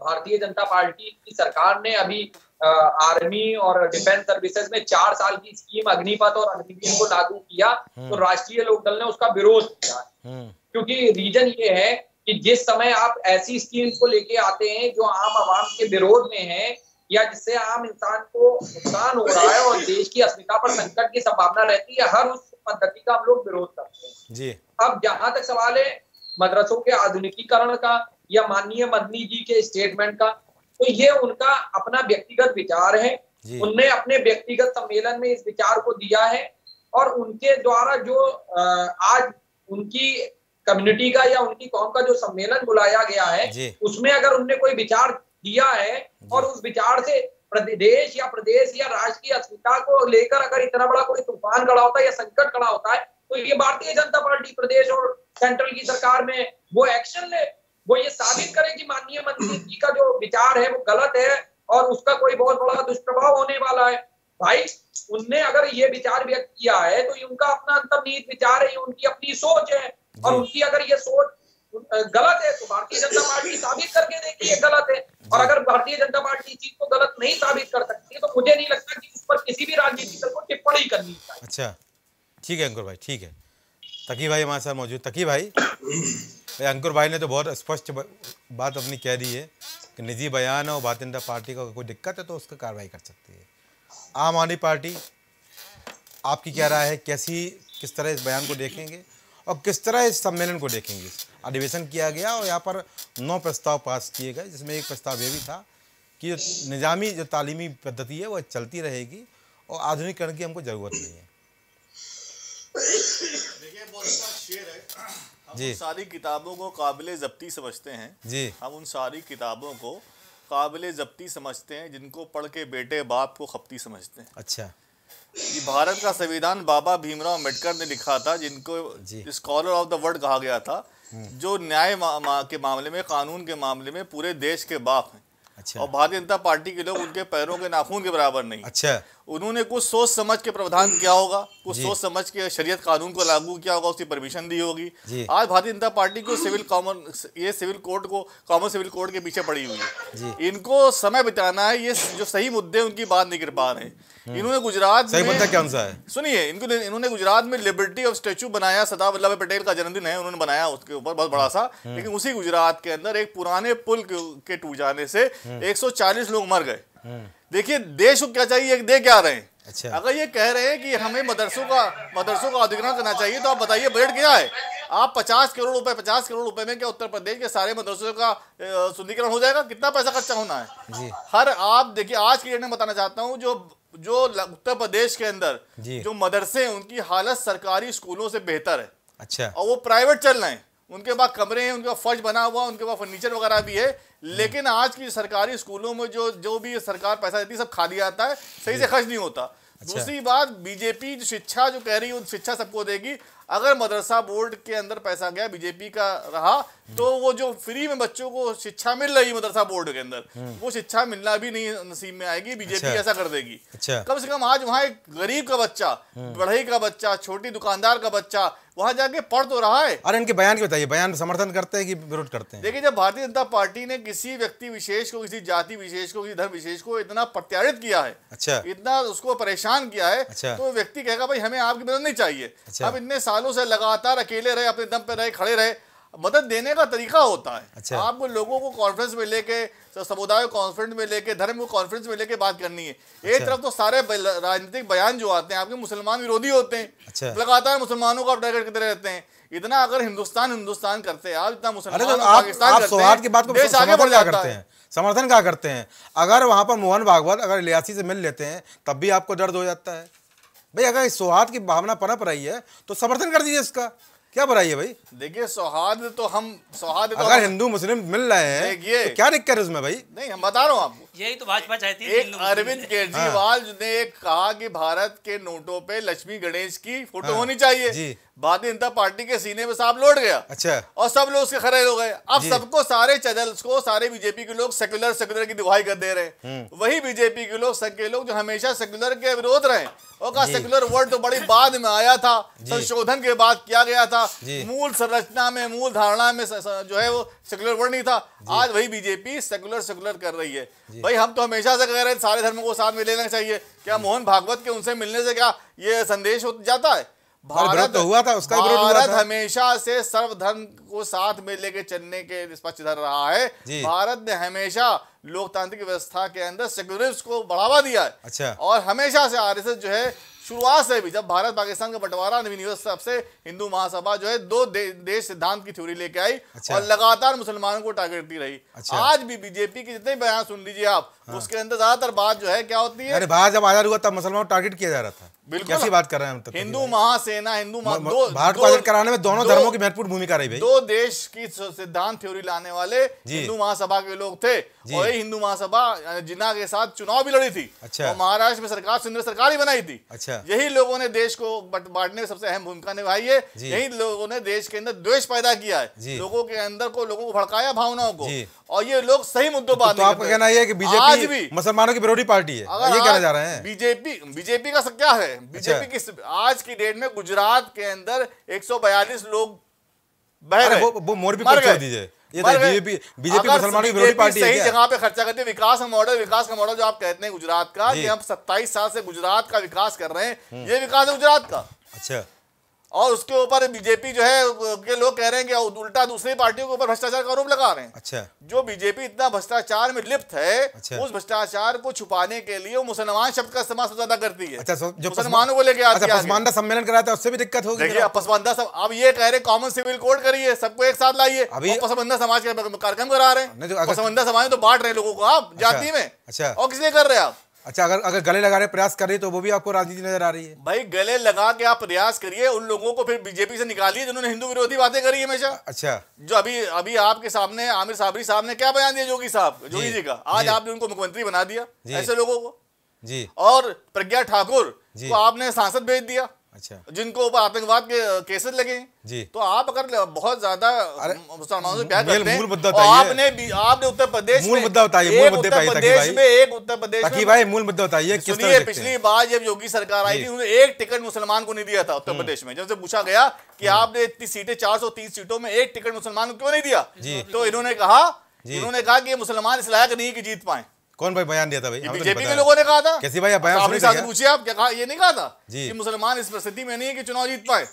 भारतीय जनता पार्टी की सरकार ने अभी आर्मी और डिफेंस सर्विसेज में चार साल की स्कीम अग्निपथ और अग्निवीर को लागू किया तो राष्ट्रीय लोकदल ने उसका विरोध किया, क्योंकि रीजन ये है कि जिस समय आप ऐसी स्कीम को लेके आते हैं जो आम आवाम के विरोध में है या जिससे आम इंसान को नुकसान हो रहा है और देश की अस्मिता पर संकट की संभावना रहती है, हर उस पद्धति का हम लोग विरोध करते हैं जी। अब जहां तक सवाल है मदरसों के आधुनिकीकरण का या माननीय मदनी जी के स्टेटमेंट का, तो ये उनका अपना व्यक्तिगत विचार है। उनने अपने व्यक्तिगत सम्मेलन में इस विचार को दिया है, और उनके द्वारा जो आज उनकी कम्युनिटी का या उनकी कौम का जो सम्मेलन बुलाया गया है, उसमें अगर उनने कोई विचार दिया है और उस विचार से प्रदेश या प्रदेश या राज्य की अस्मिता को लेकर अगर इतना बड़ा कोई तूफान खड़ा होता है या संकट खड़ा होता है, तो ये भारतीय जनता पार्टी प्रदेश और सेंट्रल की सरकार में वो एक्शन ले, वो ये साबित करे कि माननीय मंत्री जी का जो विचार है वो गलत है और उसका कोई बहुत बड़ा दुष्प्रभाव होने वाला है। भाई उनने अगर ये विचार व्यक्त किया है तो ये उनका अपना अंतर्निहित विचार है, ये उनकी अपनी सोच है, और उनकी अगर ये सोच गलत है तो भारतीय जनता पार्टी साबित करके देखिए गलत है। और अगर भारतीय जनता पार्टी इस चीज को गलत नहीं साबित कर सकती है तो मुझे नहीं लगता कि उस पर किसी भी राजनीतिक दल को टिप्पणी करनी चाहिए। अच्छा ठीक है अंकुर भाई, ठीक है तकी भाई हमारे साथ मौजूद। तकी भाई, अंकुर भाई ने तो बहुत स्पष्ट बात अपनी कह दी है कि निजी बयान और भारतीय जनता पार्टी का कोई दिक्कत है तो उसका कार्रवाई कर सकती है। आम आदमी पार्टी आपकी क्या राय है, कैसी किस तरह इस बयान को देखेंगे और किस तरह इस सम्मेलन को देखेंगे? अधिवेशन किया गया और यहाँ पर नौ प्रस्ताव पास किए गए जिसमें एक प्रस्ताव यह भी था कि जो निजामी जो तालीमी पद्धति है वह चलती रहेगी और आधुनिकीकरण की हमको ज़रूरत नहीं है। देखिए बहुत अच्छा शेर है, हम जी सारी किताबों को काबिल जब्ती समझते हैं जी, हम उन सारी किताबों को काबिल जब्ती समझते हैं जिनको पढ़ के बेटे बाप को खपती समझते हैं। अच्छा, ये भारत का संविधान बाबा भीमराव अम्बेडकर ने लिखा था, जिनको स्कॉलर ऑफ द वर्ल्ड कहा गया था, जो न्याय मा, मा, के मामले में, कानून के मामले में पूरे देश के बाप हैं। अच्छा। और भारतीय जनता पार्टी के लोग उनके पैरों के नाखून के बराबर नहीं। अच्छा। उन्होंने कुछ सोच समझ के प्रावधान किया होगा, कुछ सोच समझ के शरीयत कानून को लागू किया होगा, उसकी परमिशन दी होगी। आज भारतीय जनता पार्टी को सिविल कॉमन ये सिविल कोड को कॉमन सिविल कोड के पीछे पड़ी हुई है, इनको समय बिताना है, ये जो सही मुद्दे उनकी बात नहीं कर पा रहे हैं। इन्होंने गुजरात सही में क्या है सुनिए, इनको इन्होंने गुजरात में लिबर्टी ऑफ स्टेचू बनाया, सरदार वल्लभ भाई पटेल का जन्मदिन है उन्होंने बनाया उसके ऊपर बहुत बड़ा सा, लेकिन उसी गुजरात के अंदर एक पुराने पुल के टूट जाने से एक सौ चालीस लोग मर गए। देखिए देश को क्या चाहिए, दे क्या रहे हैं। अच्छा। अगर ये कह रहे हैं कि हमें मदरसों का मदरसों का अधिग्रहण करना चाहिए तो आप बताइए बजट क्या है? आप पचास करोड़ रुपए पचास करोड़ रुपए में क्या उत्तर प्रदेश के सारे मदरसों का सुदृढ़ीकरण हो जाएगा? कितना पैसा खर्चा होना है जी। हर आप देखिए आज की डेट में बताना चाहता हूँ, जो जो उत्तर प्रदेश के अंदर जो मदरसे हैं उनकी हालत सरकारी स्कूलों से बेहतर है। अच्छा। और वो प्राइवेट चल रहे हैं, उनके पास कमरे हैं, उनके पास फर्श बना हुआ, उनके पास फर्नीचर वगैरह भी है, लेकिन आज की सरकारी स्कूलों में जो जो भी सरकार पैसा देती है सब खाली आता है, सही से खर्च नहीं होता। अच्छा। दूसरी बात, बीजेपी जो शिक्षा जो कह रही है शिक्षा सबको देगी, अगर मदरसा बोर्ड के अंदर पैसा गया बीजेपी का रहा तो वो जो फ्री में बच्चों को शिक्षा मिल रही है मदरसा बोर्ड के अंदर, वो शिक्षा मिलना भी नहीं नसीब में आएगी, बीजेपी अच्छा। ऐसा कर देगी। अच्छा। कम से कम आज वहाँ एक गरीब का बच्चा, बढ़ई का बच्चा, छोटी दुकानदार का बच्चा वहाँ जाके पढ़ तो रहा है। अरे इनके बयान के बताइए, बयान समर्थन करते हैं कि विरोध करते हैं? देखिए जब भारतीय जनता पार्टी ने किसी व्यक्ति विशेष को, किसी जाति विशेष को, किसी धर्म विशेष को इतना प्रत्यारित किया है, अच्छा, इतना उसको परेशान किया है, अच्छा, तो व्यक्ति कहेगा भाई हमें आपकी मदद नहीं चाहिए। अच्छा। अब इतने सालों से लगातार अकेले रहे, अपने दम पे रहे, खड़े रहे, मदद देने का तरीका होता है। अच्छा। आपको लोगों को कॉन्फ्रेंस में लेके, समुदाय कॉन्फ्रेंस में लेके, धर्म को कॉन्फ्रेंस में लेके बात करनी है। एक अच्छा। तरफ तो सारे राजनीतिक बयान जो आते हैं आपके मुसलमान विरोधी होते हैं, अच्छा, लगातार मुसलमानों को आप टारगेट करते रहते हैं। इतना अगर हिंदुस्तान हिंदुस्तान करते आप, इतना मुसलमान पाकिस्तान सौहार्द की बात को देश आगे बढ़ जाता है, समर्थन क्या करते हैं? अगर वहाँ पर मोहन भागवत अगर इलियासी से मिल लेते हैं तब भी आपको दर्द हो जाता है। भाई अगर इस सौहार्द की भावना पनप रही है तो समर्थन कर दीजिए, इसका क्या बुराई है भाई? देखिए सौहार्द तो हम सौहार्द तो अगर हिंदू मुस्लिम मिल रहे हैं तो क्या दिक्कत है उसमें भाई? नहीं हम बता रहा हूँ आपको, यही तो भाजपा चाहती है। अरविंद केजरीवाल ने एक कहा कि भारत के नोटों पे लक्ष्मी गणेश की फोटो हाँ, होनी चाहिए। भारतीय जनता पार्टी के सीने में सांप लौट गया। अच्छा। और सब लोग उसके खड़े हो गए। अब सबको सारे चैनल्स को सारे बीजेपी के लोग सेक्युलर सेक्युलर की दुहाई कर दे रहे हैं। वही बीजेपी के लोग संघ के लोग जो हमेशा सेक्युलर के विरोध रहे और कहा सेक्युलर वर्ड तो बड़ी बाद में आया था, संशोधन के बाद किया गया था, मूल संरचना में मूल धारणा में जो है वो सेक्युलर वर्ड नहीं था। आज वही बीजेपी सेक्युलर सेक्युलर कर रही है। भाई हम तो हमेशा से कह रहे हैं सारे धर्मों को साथ में लेना चाहिए, क्या मोहन भागवत के उनसे मिलने से क्या ये संदेश हो जाता है? भारत हुआ था उसका भारत हुआ था। हमेशा से सर्वधर्म को साथ में लेके चलने के पक्षधर रहा है। भारत ने हमेशा लोकतांत्रिक व्यवस्था के अंदर सेक्युलरिज्म को बढ़ावा दिया है। अच्छा। और हमेशा से आरएसएस जो है शुरुआत से भी जब भारत पाकिस्तान का बंटवारा नवीन से हिंदू महासभा जो है दो दे, देश सिद्धांत की थ्योरी लेके आई। अच्छा। और लगातार मुसलमानों को टारगेट करती रही। अच्छा। आज भी बीजेपी के जितने बयान सुन लीजिए आप, हाँ, उसके अंदर ज्यादातर बात जो है क्या होती है, अरे भारत जब आजाद हुआ तब मुसलमानों को टारगेट किया जा रहा था। बिल्कुल कैसी बात कर रहे हैं हम तो? हिंदू महासेना, हिंदू भारत को आजाद कराने में दोनों धर्मों की महत्वपूर्ण भूमिका रही। दो देश की सिद्धांत थ्योरी लाने वाले हिंदू महासभा के लोग थे और हिंदू महासभा जिन्ना के साथ चुनाव भी लड़ी थी। अच्छा। महाराष्ट्र में सरकार सुंदर सरकार ही बनाई थी। अच्छा। यही लोगों ने देश को बांटने में सबसे अहम भूमिका निभाई है। यही लोगों ने देश के अंदर द्वेष पैदा किया है, लोगों के अंदर को लोगों को भड़काया भावनाओं को, और ये लोग सही मुद्दों पर। तो आपका कहना है कि बीजेपी मुसलमानों की विरोधी पार्टी है, ये कहना जा रहे हैं? बीजेपी बीजेपी का क्या है? बीजेपी की आज की डेट में गुजरात के अंदर एक सौ बयालीस लोग बह रहे, वो मोर भी छोड़ दीजिए, बीजेपी बीजेपी मुसलमानों की विरोधी पार्टी है। सही जगह पे खर्चा करती है। विकास का मॉडल, विकास का मॉडल जो आप कहते हैं गुजरात का, ये हम सत्ताईस साल से गुजरात का विकास कर रहे हैं, ये विकास है गुजरात का। अच्छा, और उसके ऊपर बीजेपी जो है के लोग कह रहे हैं कि उल्टा दूसरी पार्टियों के ऊपर भ्रष्टाचार का आरोप लगा रहे हैं। अच्छा, जो बीजेपी इतना भ्रष्टाचार में लिप्त है, अच्छा। उस भ्रष्टाचार को छुपाने के लिए वो मुसलमान शब्द का इस्तेमाल सबसे ज्यादा करती है। अच्छा, जो मुसलमानों को लेकर आती है, पसमानदा सम्मेलन कराता है, उससे भी दिक्कत होगी। पसमानदा सब अब ये कह रहे कॉमन सिविल कोड करिए, सबको एक साथ लाइए, अभी पसमानदा समाज का कार्यक्रम करा रहे हैं। पसमानदा समाज तो बांट रहे हैं लोगों को आप जाति में। अच्छा, और किसलिए कर रहे हैं आप? अच्छा, अगर अगर गले लगाने प्रयास कर रही तो वो भी आपको राजनीति नजर आ रही है? भाई गले लगा के आप प्रयास करिए, उन लोगों को फिर बीजेपी से निकालिए जिन्होंने हिंदू विरोधी बातें करी है हमेशा। अच्छा, जो अभी अभी आपके सामने आमिर साबरी साहब ने क्या बयान दिया जोगी साहब, जोगी जी का, आज आपने उनको मुख्यमंत्री बना दिया ऐसे लोगों को जी। और प्रज्ञा ठाकुर को आपने सांसद भेज दिया। अच्छा, जिनको ऊपर आतंकवाद के केसेस लगे जी। तो आप अगर बहुत ज्यादा मुसलमानों से प्यार करते हैं, आपने आपने उत्तर प्रदेश मूल मुद्दा बताइए, उत्तर प्रदेश में एक उत्तर प्रदेश में भाई मूल मुद्दा बताइए। सुनिए, पिछली बार जब योगी सरकार आई थी उन्होंने एक टिकट मुसलमान को नहीं दिया था उत्तर प्रदेश में। जब से पूछा गया कि आपने इतनी सीटें चार सौ तीस सीटों में एक टिकट मुसलमान को क्यों नहीं दिया, तो इन्होंने कहा इन्होंने कहा कि मुसलमान इस लायक नहीं है कि जीत पाए। कौन भाई बयान दिया था? भाई बीजेपी के लोगों ने कहा था। कैसी भाई बयान? आमिर साहब से पूछिए आप, क्या कहा? ये नहीं कहा था कि मुसलमान इस परिस्थिति में नहीं है कि चुनाव जीत पाए।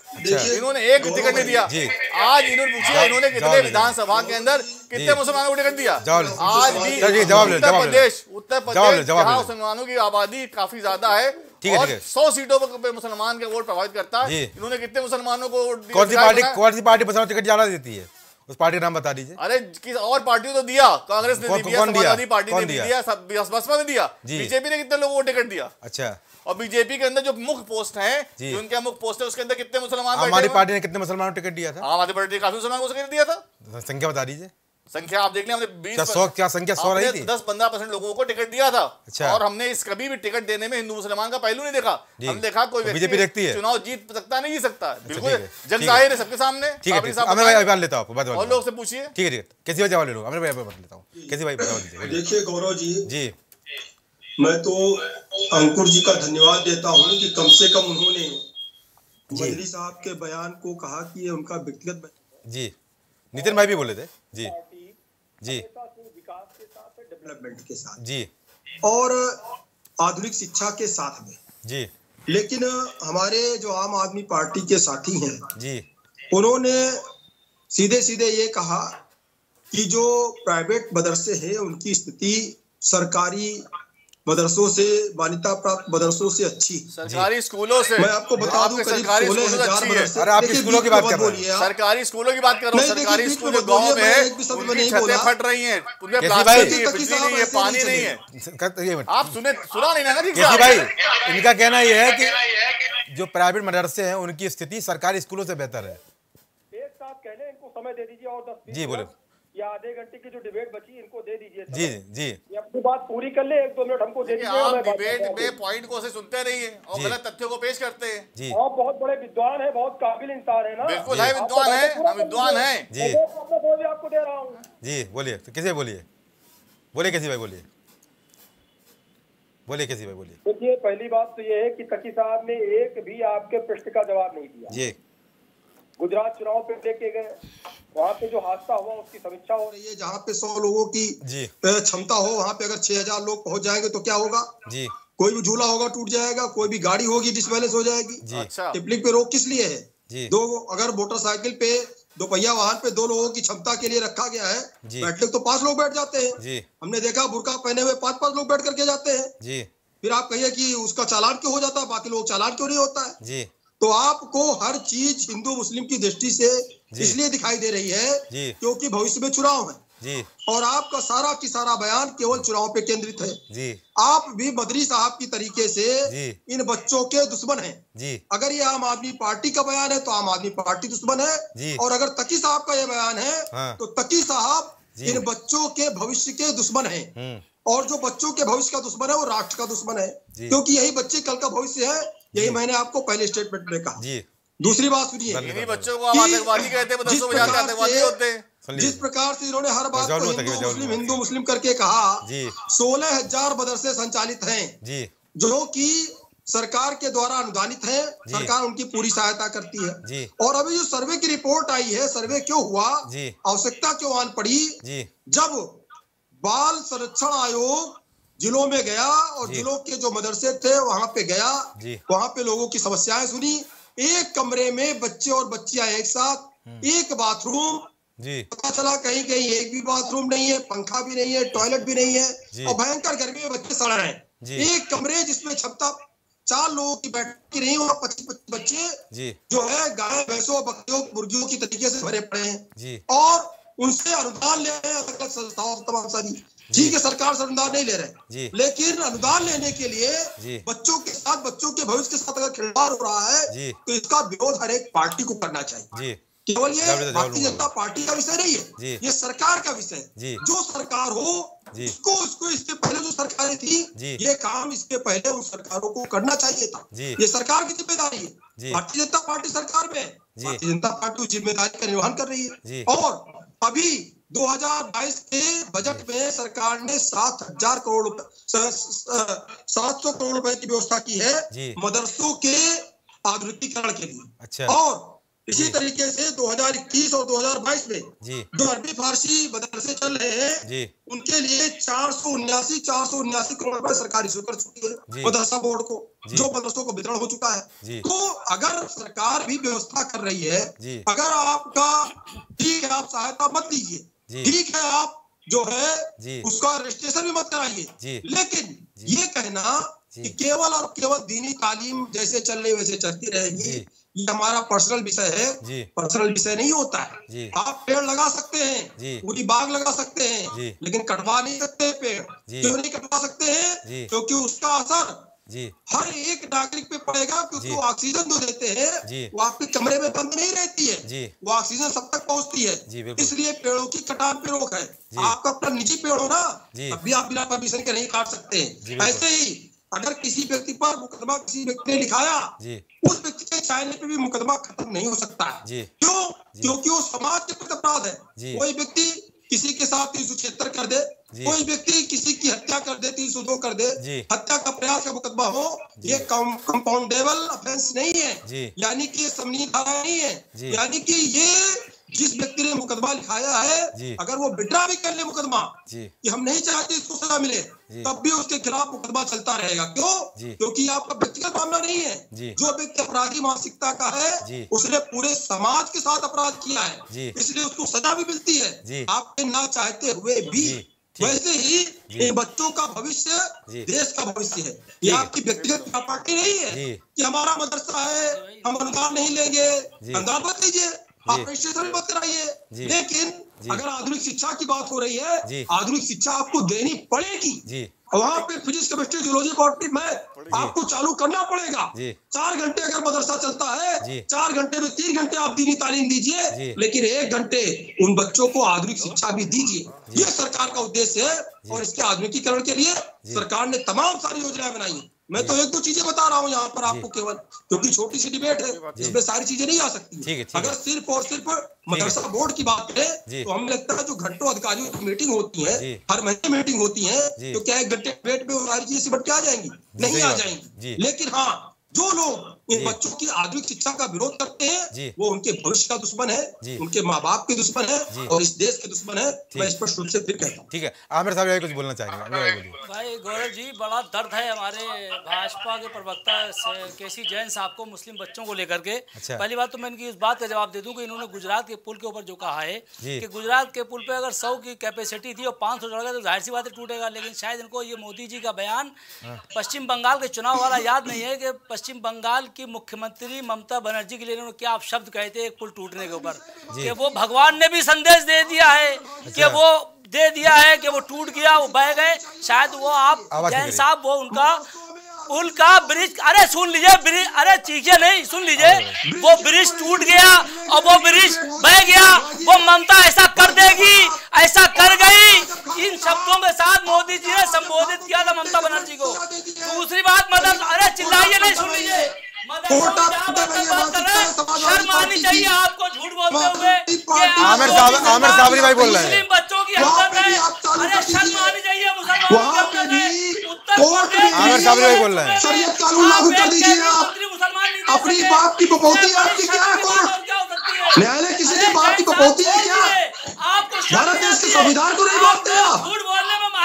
इन्होंने एक भी टिकट नहीं दिया। आज इन्होंने पूछिए इन्होंने कितने विधानसभा के अंदर कितने मुसलमानों को टिकट दिया? आज भी उत्तर प्रदेश उत्तर प्रदेश जहाँ मुसलमानों की आबादी काफी ज्यादा है और सौ सीटों पर मुसलमान के वोट प्रभावित करता है, इन्होंने कितने मुसलमानों को वोट? कौन सी पार्टी कौन सी पार्टी मुसलमान टिकट ज्यादा देती है? उस पार्टी का नाम बता दीजिए। अरे किस और पार्टियों तो दिया, कांग्रेस ने दिया, समाजवादी पार्टी ने दिया, सब बसपा ने दिया, बीजेपी ने कितने लोगों को टिकट दिया? अच्छा, और बीजेपी के अंदर जो मुख्य पोस्ट है, जो उनके मुख्य पोस्ट है, उसके अंदर कितने मुसलमान? हमारी पार्टी ने कितने मुसलमानों को टिकट दिया था? हमारी पार्टी ने काफी मुसलमानों को टिकट दिया था। संख्या बता दीजिए। संख्या आप देख लें, हमने बीस क्या संख्या सौ रही थी, दस पंद्रह परसेंट लोगों को टिकट दिया था। अच्छा, और हमने इस कभी भी टिकट देने में हिंदू मुसलमान का पहलू नहीं देखा। हम देखा कोई तो बीजेपी देखती है चुनाव जीत सकता नहीं जीत सकता, बिल्कुल जन जाहिर है सबके सामने। और लोग से पूछिए ठीक है, कैसी भाई जवाब ले लो, लेता हूँ कैसी भाई बताओ। देखिए गौरव जी जी, मैं तो अंकुर जी का धन्यवाद देता हूँ कि कम से कम उन्होंने मंत्री साहब के बयान को कहा कि ये उनका व्यक्तिगत। जी, नितिन भाई भी बोले थे जी जी, विकास के साथ डेवलपमेंट के साथ जी, और आधुनिक शिक्षा के साथ में जी। लेकिन हमारे जो आम आदमी पार्टी के साथी हैं जी, उन्होंने सीधे सीधे ये कहा कि जो प्राइवेट मदरसे हैं उनकी स्थिति सरकारी मदरसों से, मान्यता प्राप्त मदरसों से अच्छी, सरकारी स्कूलों से। मैं आपको बता दूं सरकारी स्कूलों की बात कर रहा हूं, सरकारी स्कूलों की बात कर रहा हूं। सरकारी स्कूल गांव में फट रही है, पानी नहीं है। आप सुने सुना नहीं ना भाई, इनका कहना यह है कि जो प्राइवेट मदरसे हैं उनकी स्थिति सरकारी स्कूलों से बेहतर है। समय दे दीजिए और जी बोले, या आधे घंटे की जो डिबेट बची इनको दे दीजिए जी जी, ये अपनी बात पूरी कर ले, एक दो मिनट हमको दे दीजिए। आप डिबेट में पॉइंट को से सुनते रहिए और गलत तथ्यों को पेश करते हैं जी। आप बहुत बड़े विद्वान हैं, बहुत काबिल इंसान है ना। बिल्कुल है, विद्वान है, हम विद्वान हैं जी। आपको दे रहा हूँ जी, बोलिए किसे बोलिए, बोलिए किसी भाई बोलिए, बोलिए किसी भाई बोलिए। देखिए पहली बात तो ये है की तकी साहब ने एक भी आपके प्रश्न का जवाब नहीं दिया जी। गुजरात चुनाव पे लेके गए, वहाँ पे जो हादसा हुआ उसकी समीक्षा हो रही है। जहाँ पे सौ लोगों की क्षमता हो वहाँ पे अगर छह हजार लोग पहुँच जाएंगे तो क्या होगा जी? कोई भी झूला होगा टूट जाएगा, कोई भी गाड़ी होगी डिसबैलेंस हो जाएगी। अच्छा, टिप्पणी पे रोक किस लिए है जी? दो अगर मोटरसाइकिल पे, दोपहिया वाहन पे दो लोगों की क्षमता के लिए रखा गया है, बैठने तो पांच लोग बैठ जाते हैं। हमने देखा बुर्का पहने हुए पांच पांच लोग बैठ करके जाते हैं। फिर आप कहिए कि उसका चालान क्यों हो जाता है, बाकी लोग चालान क्यों नहीं होता है? तो आपको हर चीज हिंदू मुस्लिम की दृष्टि से इसलिए दिखाई दे रही है क्योंकि भविष्य में चुनाव है जी। और आपका सारा की सारा बयान केवल चुनाव पे केंद्रित है जी। आप भी बद्री साहब की तरीके से इन बच्चों के दुश्मन हैं जी। अगर ये आम आदमी पार्टी का बयान है तो आम आदमी पार्टी दुश्मन है, और अगर तकी साहब का ये बयान है हाँ। तो तकी साहब इन बच्चों के भविष्य के दुश्मन है, और जो बच्चों के भविष्य का दुश्मन है वो राष्ट्र का दुश्मन है, क्योंकि यही बच्चे कल का भविष्य है। यही मैंने आपको पहले स्टेटमेंट में कहा जी। दूसरी बात सुनिए, बच्चों को आतंकवादी कहते हैं, बच्चों को आतंकवादी होते हैं। जिस प्रकार से इन्होंने हर बात को हिंदू मुस्लिम हिंदू मुस्लिम करके कहा, सोलह हजार मदरसे संचालित हैं जो कि सरकार के द्वारा अनुदानित है, सरकार उनकी पूरी सहायता करती है। और अभी जो सर्वे की रिपोर्ट आई है, सर्वे क्यों हुआ, आवश्यकता क्यों आन पड़ी, जब बाल संरक्षण आयोग जिलों में गया और जिलों के जो मदरसे थे वहां पे गया, वहां पे लोगों की समस्याएं सुनी। एक कमरे में बच्चे और बच्चियां एक साथ, एक बाथरूम, पता चला कहीं कहीं एक भी बाथरूम नहीं है, पंखा भी नहीं है, टॉयलेट भी नहीं है, और भयंकर गर्मी में बच्चे सड़ रहे हैं। एक कमरे जिसमें क्षमता चार लोगों की बैठकी नहीं, और पच्चीस पच्चीस बच्चे जो है गाय, भैंसों, बकरियों, मुर्गियों की तरीके से भरे पड़े हैं, और उनसे अनुदान ले रहे हैं अलग अलग संस्थाओं से। तमाम सारी ठीक है, सरकार से अनुदान नहीं ले रहे, लेकिन अनुदान लेने के लिए बच्चों के साथ, बच्चों के भविष्य के साथ अगर खिलवाड़ हो रहा है तो इसका विरोध हर एक पार्टी को करना चाहिए। केवल ये भारतीय जनता पार्टी का विषय नहीं है, ये सरकार का विषय है। जो सरकार हो उसको उसको इससे पहले जो सरकारें थी ये काम इसके पहले उन सरकारों को करना चाहिए था। ये सरकार की जिम्मेदारी है, भारतीय जनता पार्टी सरकार में, भारतीय जनता पार्टी जिम्मेदारी का निर्वहन कर रही है। और अभी दो हज़ार बाईस के बजट में सरकार ने सात हजार करोड़ रुपए सात सौ करोड़ रुपए की व्यवस्था की है मदरसों के आधुनिकीकरण के लिए। अच्छा। और इसी तरीके से दो हज़ार इक्कीस और दो हज़ार बाईस में जो अरबी फारसी मदरसे चल रहे हैं उनके लिए चार सौ उन्यासी चार सौ उन्यासी करोड़ रुपए सरकार इशू कर चुकी है मदरसा बोर्ड को, जो मदरसों को वितरण हो चुका है। तो अगर सरकार भी व्यवस्था कर रही है, अगर आपका ठीक है आप सहायता मत दीजिए, ठीक है आप जो है उसका रजिस्ट्रेशन भी मत कराइए, लेकिन ये कहना कि केवल और केवल दीनी तालीम जैसे चल रही वैसे चलती रहेगी, ये हमारा पर्सनल विषय है। पर्सनल विषय नहीं होता है। आप पेड़ लगा सकते हैं, पूरी बाग लगा सकते हैं, लेकिन कटवा नहीं सकते पेड़। क्यों नहीं कटवा सकते हैं? क्योंकि उसका असर जी हर एक नागरिक पे पड़ेगा, क्योंकि वो ऑक्सीजन जो देते हैं वो आपके कमरे में बंद नहीं रहती है, वो ऑक्सीजन सब तक पहुंचती है। इसलिए पेड़ों की कटान पे रोक है। आपका अपना निजी पेड़ हो ना, अभी आप बिना परमिशन के नहीं काट सकते हैं। ऐसे ही अगर किसी व्यक्ति पर मुकदमा किसी व्यक्ति ने लिखाया, उस व्यक्ति के चाहने पे भी मुकदमा खत्म नहीं हो सकता है। क्यों? क्योंकि वो समाज के प्रति अपराध है। कोई व्यक्ति किसी के साथ तीन सौ छिहत्तर कर दे, कोई व्यक्ति किसी की हत्या कर दे, तीन सौ दो कर दे, हत्या का प्रयास का मुकदमा हो, ये कंपाउंडेबल ऑफेंस नहीं है, यानी कि समनीय धारा नहीं है। यानी कि ये जिस व्यक्ति ने मुकदमा लिखाया है, अगर वो विड्रा भी कर ले मुकदमा कि हम नहीं चाहते इसको सजा मिले, तब भी उसके खिलाफ मुकदमा चलता रहेगा। क्यों? क्योंकि आपका व्यक्तिगत मामला नहीं है। जो व्यक्ति अपराधी मानसिकता का है उसने पूरे समाज के साथ अपराध किया है, इसलिए उसको सजा भी मिलती है, आपके ना चाहते हुए भी। वैसे ही इन बच्चों का भविष्य देश का भविष्य है। ये आपकी व्यक्तिगत प्रॉपर्टी नहीं है कि हमारा मदरसा है हम अनुदान नहीं लेंगे। अनुदान मत लीजिए, आप रजिस्ट्रेशन भी मत कराइए, लेकिन अगर आधुनिक शिक्षा की बात हो रही है, आधुनिक शिक्षा आपको देनी पड़ेगी। वहाँ पे फिजिक्स, केमिस्ट्री, जूलॉजी, बॉटनी में आपको चालू करना पड़ेगा। चार घंटे अगर मदरसा चलता है, चार घंटे में तीन घंटे आप दीनी तालीम दीजिए, लेकिन एक घंटे उन बच्चों को आधुनिक शिक्षा भी दीजिए। ये सरकार का उद्देश्य है, और इसके आधुनिकीकरण के लिए सरकार ने तमाम सारी योजनाएं बनाई है। मैं तो एक दो चीजें बता रहा हूँ यहाँ पर आपको केवल, क्योंकि छोटी सी डिबेट है, इसमें सारी चीजें नहीं आ सकती। अगर सिर्फ और सिर्फ मदरसा बोर्ड की बात करें तो हमें लगता है जो घंटों अधिकारियों की मीटिंग होती है, हर महीने मीटिंग होती है, तो क्या एक घंटे डिबेट में सारी चीजें सिमट के आ जाएंगी? नहीं आ जाएंगी। लेकिन हाँ, जो लोग इन बच्चों की आधुनिक शिक्षा का विरोध करते हैं वो उनके भविष्य का दुश्मन है, उनके माँ बाप के दुश्मन है, और इस देश के दुश्मन है। मैं स्पष्ट रूप से फिर कहता हूँ। ठीक है, आमिर साहब यही कुछ बोलना चाहेंगे। भाई गौरव जी, बड़ा दर्द है हमारे भाजपा के प्रवक्ता के सी जैन साहब को मुस्लिम बच्चों को लेकर के। पहली बात तो मैं इनकी इस बात का जवाब दे दूँ की इन्होंने गुजरात के पुल के ऊपर जो कहा है की गुजरात के पुल पे अगर सौ की कैपेसिटी थी और पाँच सौ चढ़ गया तो जाहिर सी बात टूटेगा। लेकिन शायद इनको ये मोदी जी का बयान पश्चिम बंगाल के चुनाव वाला याद नहीं है की पश्चिम बंगाल की मुख्यमंत्री ममता बनर्जी के लिए उन्होंने क्या आप शब्द कहे थे एक पुल टूटने के ऊपर, कि वो भगवान ने भी संदेश दे दिया है। अच्छा। कि वो दे दिया है कि वो टूट गया, वो बह गए। शायद वो आप जैन साहब वो उनका पुल का ब्रिज, अरे सुन लीजिए, ब्रिज, अरे चीजें नहीं, सुन लीजिए, वो ब्रिज टूट गया और वो ब्रिज बह गया, वो ममता ऐसा कर देगी, ऐसा कर गई। इन शब्दों के साथ मोदी जी ने संबोधित किया था ममता बनर्जी को। दूसरी बात, मदद, अरे चिल्लाइए नहीं, सुन लीजिए, शर्म आनी चाहिए आपको झूठ बोलते हुए। आमिर साबरी भाई बोल रहे हैं मुस्लिम बच्चों की हत्या में, अरे शर्म आनी चाहिए मुसलमानों की। कोर्ट में शरीयत कानून लागू कर दीजिए। आप अपनी बाप की बपौती आपकी क्या है? कोर्ट न्यायालय किसी के बाप की बपौती है क्या? भारत देश के संविधान को नहीं मानते आप,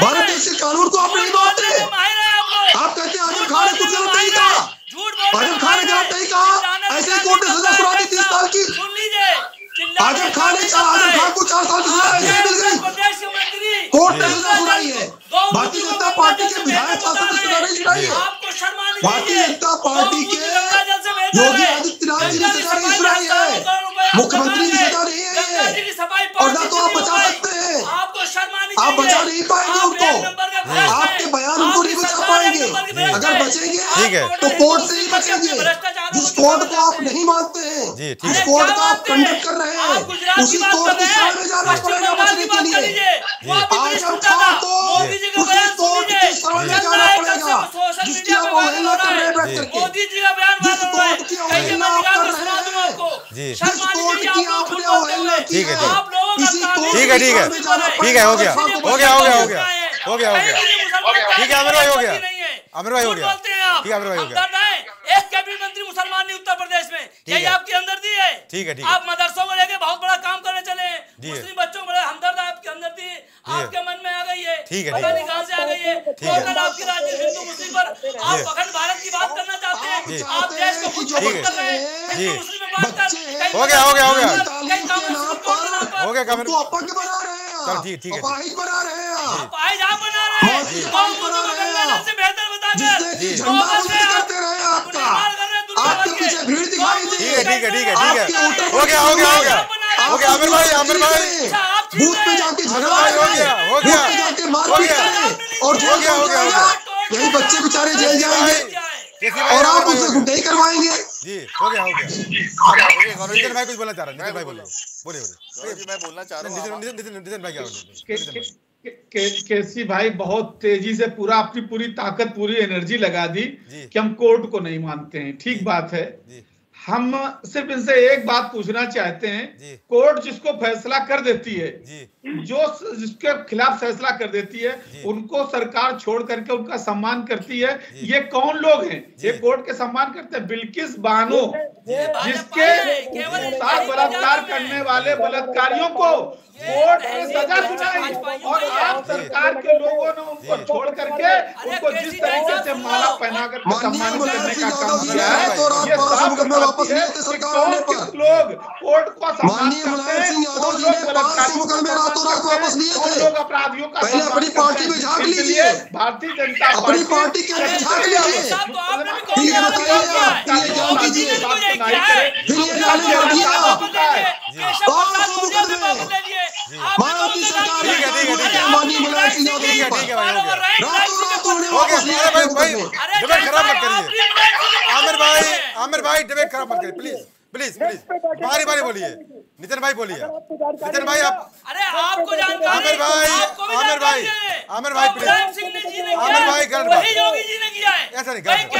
भारत देश के कानून को आप नहीं मानते। आप कहते हैं आजम खान ने कुछ गलत नहीं कहा, आजम खान ने गलत नहीं कहा, ऐसे कोर्ट ने सजा सुना दी तीस साल की। आजम खान ने आजम खान को चार साल की सजा ऐसे मिल गई, कोर्ट ने सजा सुनाई है। भारतीय जनता पार्टी के विधायक भारतीय जनता पार्टी के योगी आदित्यनाथ जी ने सजा नहीं सुनाई है, मुख्यमंत्री की सजा नहीं है, और ना तो आप बचा सकते हैं। आप बचा नहीं पाएंगे उनको, आपके बयान उनको नहीं बचा पाएंगे। अगर बचेंगे तो कोर्ट से ही बचेंगे। जिस कोर्ट को आप नहीं मानते हैं, जिस कोर्ट का आप कंडक्ट कर रहे हैं, उसी कोर्ट की शरण में जाना पड़ेगा बचने के लिए। आजम खान को उसी कोर्ट की शरण में जाना पड़ेगा जिसकी आप अवहेलना कर रहे हैं बैठ करके, जिस कोर्ट की अवहेलना आप कर रहे हैं, जिस कोर्ट की आपने अवहेलना की है, इसी कोर्ट की शरण में जाना पड़ेगा। हो गया हो गया हो गया हो गया हो गया हो गया ठीक है आमिर भाई, हो गया आमिर भाई, हो गया ठीक है आमिर भाई, हो गया। एक कैबिनेट मंत्री मुसलमान नहीं उत्तर प्रदेश में, यही आपकी हमदर्दी है। ठीक है ठीक है, आप मदरसों को लेके बहुत बड़ा काम करने चले हैं, मुस्लिम बच्चों को बड़ा हमदर्द, आपकी हमदर्दी आपके मन में आ गई है, पता नहीं कहां से आ गई है। टोटल आपकी राजनीति हिंदू मुस्लिम पर, आप अखंड भारत की बात करना चाहते हैं, आप देश को कुछ कर रहे हैं हिंदू मुस्लिम में बात कर। हो गया हो गया हो गया हो गया कमर को अपक बना रहे हैं आप, ठीक ठीक है अपाहिज बना रहे हैं आप, अपाहिज आप बना रहे हैं, कौन बना रहे हैं आप से बेहतर बताकर झंडा बुलंद करते रहे। आपके पीछे भीड़ दिखाई दी, ठीक है ठीक है ठीक है हो गया हो गया हो गया हो गया आमिर भाई आमिर भाई बूथ पे जाके झगड़ा हो गया हो गया जाके मारपीट करे और हो गया हो गया यही बच्चे बेचारे जेल जाएंगे और आप उनसे गुंडाई करवाएंगे। जी हो गया हो गया नितिन भाई कुछ बोलना चाह रहे हैं? नितिन भाई बोलिए बोलिए बोलिए। मैं बोलना चाह रहा हूँ नितिन भाई, क्या केसी भाई बहुत तेजी से पूरा अपनी पूरी ताकत पूरी एनर्जी लगा दी कि हम कोर्ट को नहीं मानते हैं। ठीक बात है, हम सिर्फ इनसे एक बात पूछना चाहते हैं, कोर्ट जिसको फैसला कर देती है, जो जिसके खिलाफ फैसला कर देती है, उनको सरकार छोड़ करके उनका सम्मान करती है, ये कौन लोग हैं ये कोर्ट के सम्मान करते हैं? बिलकिस बानो जिसके साथ बलात्कार करने वाले बलात्कारियों को कोर्ट में सजा सुनाई और आप सरकार के लोगों ने उनको छोड़ करके उनको जिस तरीके से माला पहना कर सम्मान करने का काम किया है, ये साफ वापस लेते लोग कोर्ट को सम्मान करते हैं। और लोग बलात्कारियों को रातों रात वापस लिए थे, लोग अपराधियों का पहले अपनी पार्टी में झांक लीजिए, भारतीय जनता अपनी पार्टी के अंदर झांक लीजिए। मायावती सरकार है मुलायम सिंह यादव के पास रातों रात उन्हें वापस लिया। डिबेट खराब मत करिए आमिर भाई, आमिर भाई डिबेट खराब मत करिए प्लीज प्लीज प्लीज बारी बारी बोलिए। नितिन भाई बोलिए, नितिन भाई आप, आपको आमिर भाई आमिर भाई आमिर भाई प्लीज आमिर भाई गलत बात ऐसा नहीं, गलत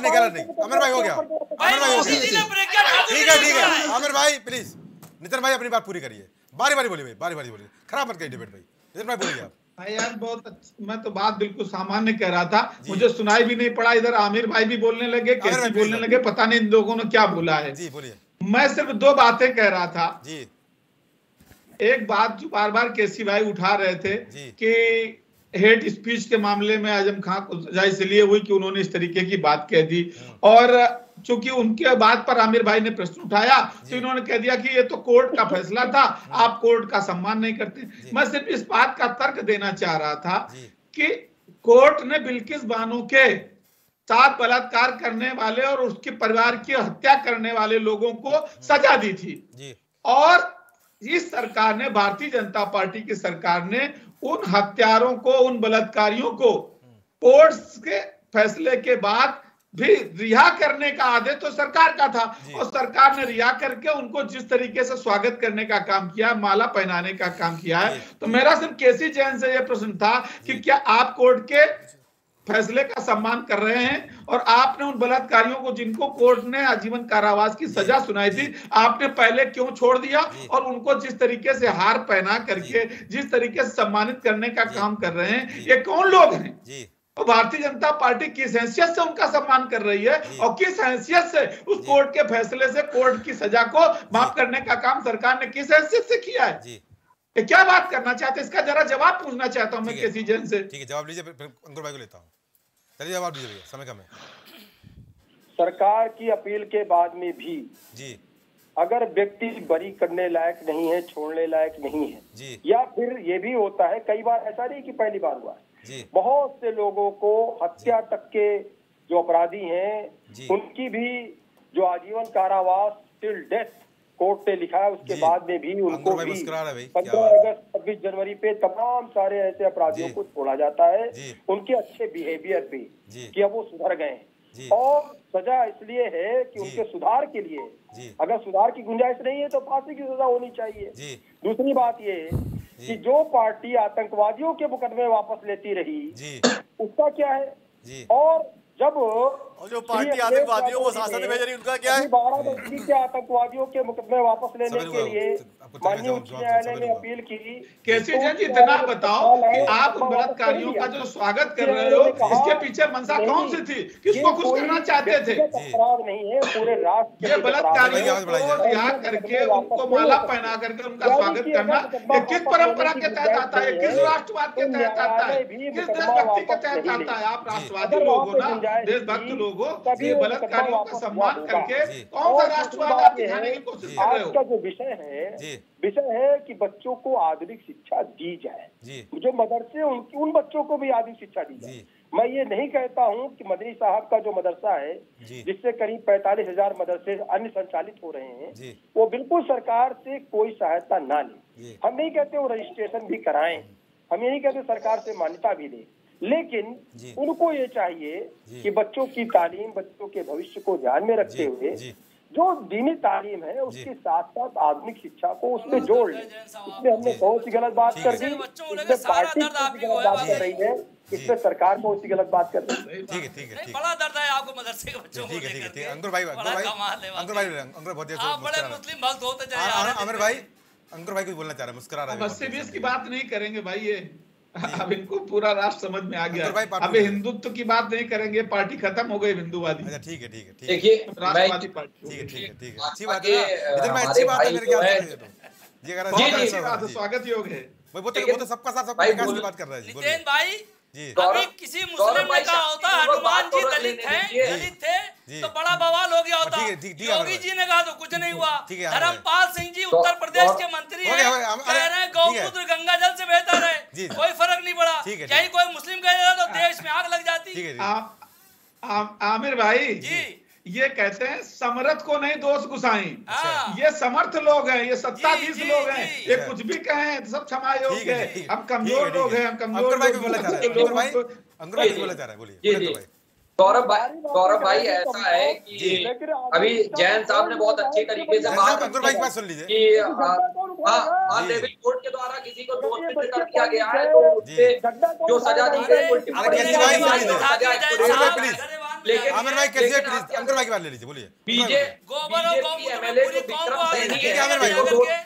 नहीं गलत नहीं आमिर भाई हो गया आमिर भाई हो गया ठीक है ठीक है आमिर भाई प्लीज। नितिन भाई अपनी बात पूरी करिए, बारी बारी बोलिए भाई, बारी बारी बोलिए, खराब मत करिए डिबेट भाई। नितिन भाई बोलिए आप। भाई यार बहुत अच्छा, मैं तो बात बिल्कुल सामान्य कह रहा था, मुझे सुनाई भी नहीं पड़ा, इधर आमिर भाई भी बोलने लगे, कैसे बोलने लगे, पता नहीं इन लोगों ने क्या बोला है। जी बोलिए। मैं सिर्फ दो बातें कह रहा था। जी एक बात जो बार बार केसी भाई उठा रहे थे कि हेट स्पीच के मामले में आजम खान को सजा इसलिए हुई कि उन्होंने इस तरीके की बात कह दी, और चूंकि उनके बात पर आमिर भाई ने प्रश्न उठाया तो इन्होंने कह दिया कि ये तो कोर्ट का फैसला था, आप कोर्ट का सम्मान नहीं करते। मैं सिर्फ इस बात का तर्क देना चाह रहा था कि कोर्ट ने बिलकिस बानो के साथ बलात्कार करने वाले और उसके परिवार की हत्या करने वाले लोगों को सजा दी थी, और इस सरकार ने भारतीय जनता पार्टी की सरकार ने उन हत्यारों को उन बलात्कारियों को कोर्ट के फैसले के बाद भी रिहा करने का आदेश तो सरकार का था, और सरकार ने रिहा करके उनको जिस तरीके से स्वागत करने का काम किया है, माला पहनाने का काम किया है। तो मेरा सिर्फ केसी जैन से यह प्रश्न था कि क्या आप कोर्ट के फैसले का सम्मान कर रहे हैं और आपने उन बलात्कारियों को जिनको कोर्ट ने आजीवन कारावास की सजा सुनाई थी आपने पहले क्यों छोड़ दिया और उनको जिस तरीके से हार पहना करके जिस तरीके से सम्मानित करने का काम कर रहे हैं ये कौन लोग हैं? तो भारतीय जनता पार्टी किस हैसियत से उनका सम्मान कर रही है और किस हैसियत से उस कोर्ट के फैसले से कोर्ट की सजा को माफ करने का काम सरकार ने किस हैसियत से किया है? ये क्या बात करना चाहते हैं? इसका जरा जवाब पूछना चाहता हूँ मैं किसी जन से। ठीक है, जवाब लीजिए, फिर अंकुर भाई को लेता हूँ। चलिए जवाब दीजिए, समय कम है। सरकार की अपील के बाद में भी जी अगर व्यक्ति बरी करने लायक नहीं है, छोड़ने लायक नहीं है जी, या फिर ये भी होता है कई बार, ऐसा नहीं कि पहली बार हुआ है, बहुत से लोगों को हत्या तक के जो अपराधी हैं उनकी भी जो आजीवन कारावास टिल डेथ कोर्ट ने लिखा है, उसके बाद में भी उनको भी पंद्रह अगस्त छब्बीस जनवरी पे तमाम सारे ऐसे अपराधियों को छोड़ा जाता है उनके अच्छे बिहेवियर पे कि अब वो सुधर गए, और सजा इसलिए है कि उनके सुधार के लिए, अगर सुधार की गुंजाइश नहीं है तो फांसी की सजा होनी चाहिए। दूसरी बात ये कि जो पार्टी आतंकवादियों के मुकदमे वापस लेती रही उसका क्या है, और जब और जो पार्टी आतंकवादियों को शासन में भेज रही उनका क्या है? बारह बस्ती के आतंकवादियों के मुकदमे वापस लेने के लिए माननीय उच्च न्यायालय ने अपील की। कैसे जज, इतना बताओ कि आप बलात्कारियों का जो स्वागत कर रहे हो इसके पीछे मंशा कौन सी थी, किसको कुछ करना चाहते थे? अपराध नहीं है, पूरे राष्ट्र के बलात्कारियों को रिहा करके उनको माला पहना करके उनका स्वागत करना ये किस परंपरा के तहत आता है, किस राष्ट्रवाद के तहत आता है, किस देशभक्ति के तहत आता है? आप राष्ट्रवादी लोग हो ना, देशभक्त लोग, बलात्कारियों का सम्मान करके कौन सा राष्ट्रवाद दिखाने की कोशिश कर रहे हो? आज का जो विषय है, विषय है कि बच्चों को आधुनिक शिक्षा दी जाए, जो मदरसे उनकी उन बच्चों को भी आधुनिक शिक्षा दी जाए। मैं ये नहीं कहता हूँ कि मदनी साहब का जो मदरसा है जिससे करीब पैंतालीस हजार मदरसे अन्य संचालित हो रहे हैं वो बिल्कुल सरकार से कोई सहायता ना ले, हम नहीं कहते वो रजिस्ट्रेशन भी कराएं, हम ये नहीं कहते सरकार से मान्यता भी ले, लेकिन उनको ये चाहिए कि बच्चों की तालीम, बच्चों के भविष्य को ध्यान में रखते हुए जो दीनी तालीम है उसके साथ साथ आधुनिक शिक्षा को उसमें जोड़ लें। इसमें हमने बहुत सी गलत बात कर दी, इसमें पार्टी गलत बात कर रही है, इसमें सरकार को उसी गलत बात कर रही है। ठीक है, ठीक है, बड़ा दर्द है आपको मदरसे के बच्चों को लेकर। ठीक है, अंकुर भाई, अंकुर भाई, अंकुर बहुत बड़े मुस्लिम भक्त होते जा रहे हैं। आमिर भाई, अंकुर भाई कुछ बोलना चाह रहे हैं, मुस्कुरा रहे हैं। बस से भी इसकी बात नहीं करेंगे भाई, ये अब इनको पूरा राष्ट्र समझ में आ गया। अब हिंदुत्व की बात नहीं करेंगे, पार्टी खत्म हो गई हिंदुवादी। अच्छा ठीक है, ठीक है, देखिए राष्ट्रवादी पार्टी, ठीक है ठीक है ठीक है, अच्छी बात है, इधर मैं अच्छी बात है, मेरे क्या जी कह रहा है स्वागत योग है, वो तो वो तो सबका साथ सबका विकास की बात कर रहा है। नितिन भाई जी, अभी किसी मुस्लिम ने कहा होता हनुमान जी दलित हैं, दलित थे तो बड़ा बवाल हो गया होता, योगी जी ने कहा तो कुछ नहीं हुआ। धर्मपाल सिंह जी उत्तर प्रदेश के मंत्री हैं, कह रहे हैं गौमूत्र गंगा जल से बेहतर है, कोई फर्क नहीं पड़ा, यही कोई मुस्लिम कह रहा तो देश में आग लग जाती। आमिर भाई जी ये कहते हैं समर्थ को नहीं दोष घुसाई, ये समर्थ लोग हैं, ये सत्ताधीश लोग हैं, ये कुछ भी कहें सब क्षमा योग्य है, हम कमजोर लोग हैं, हम कमजोर लोग। गौरव भाई, गौरव भाई ऐसा है कि अभी जैन साहब ने बहुत अच्छे तरीके से बात की, हाँ लेवल कोर्ट के द्वारा किसी को दोष कर दिया गया है तो उससे जो सजा दी गई, लेकिन आमिर भाई कैसे प्लीज अंकुर भाई की बात ले लीजिए, बोलिए। बीजे गोबर और गोमूत्र में पूरी कौम को आमिर भाई हो गया,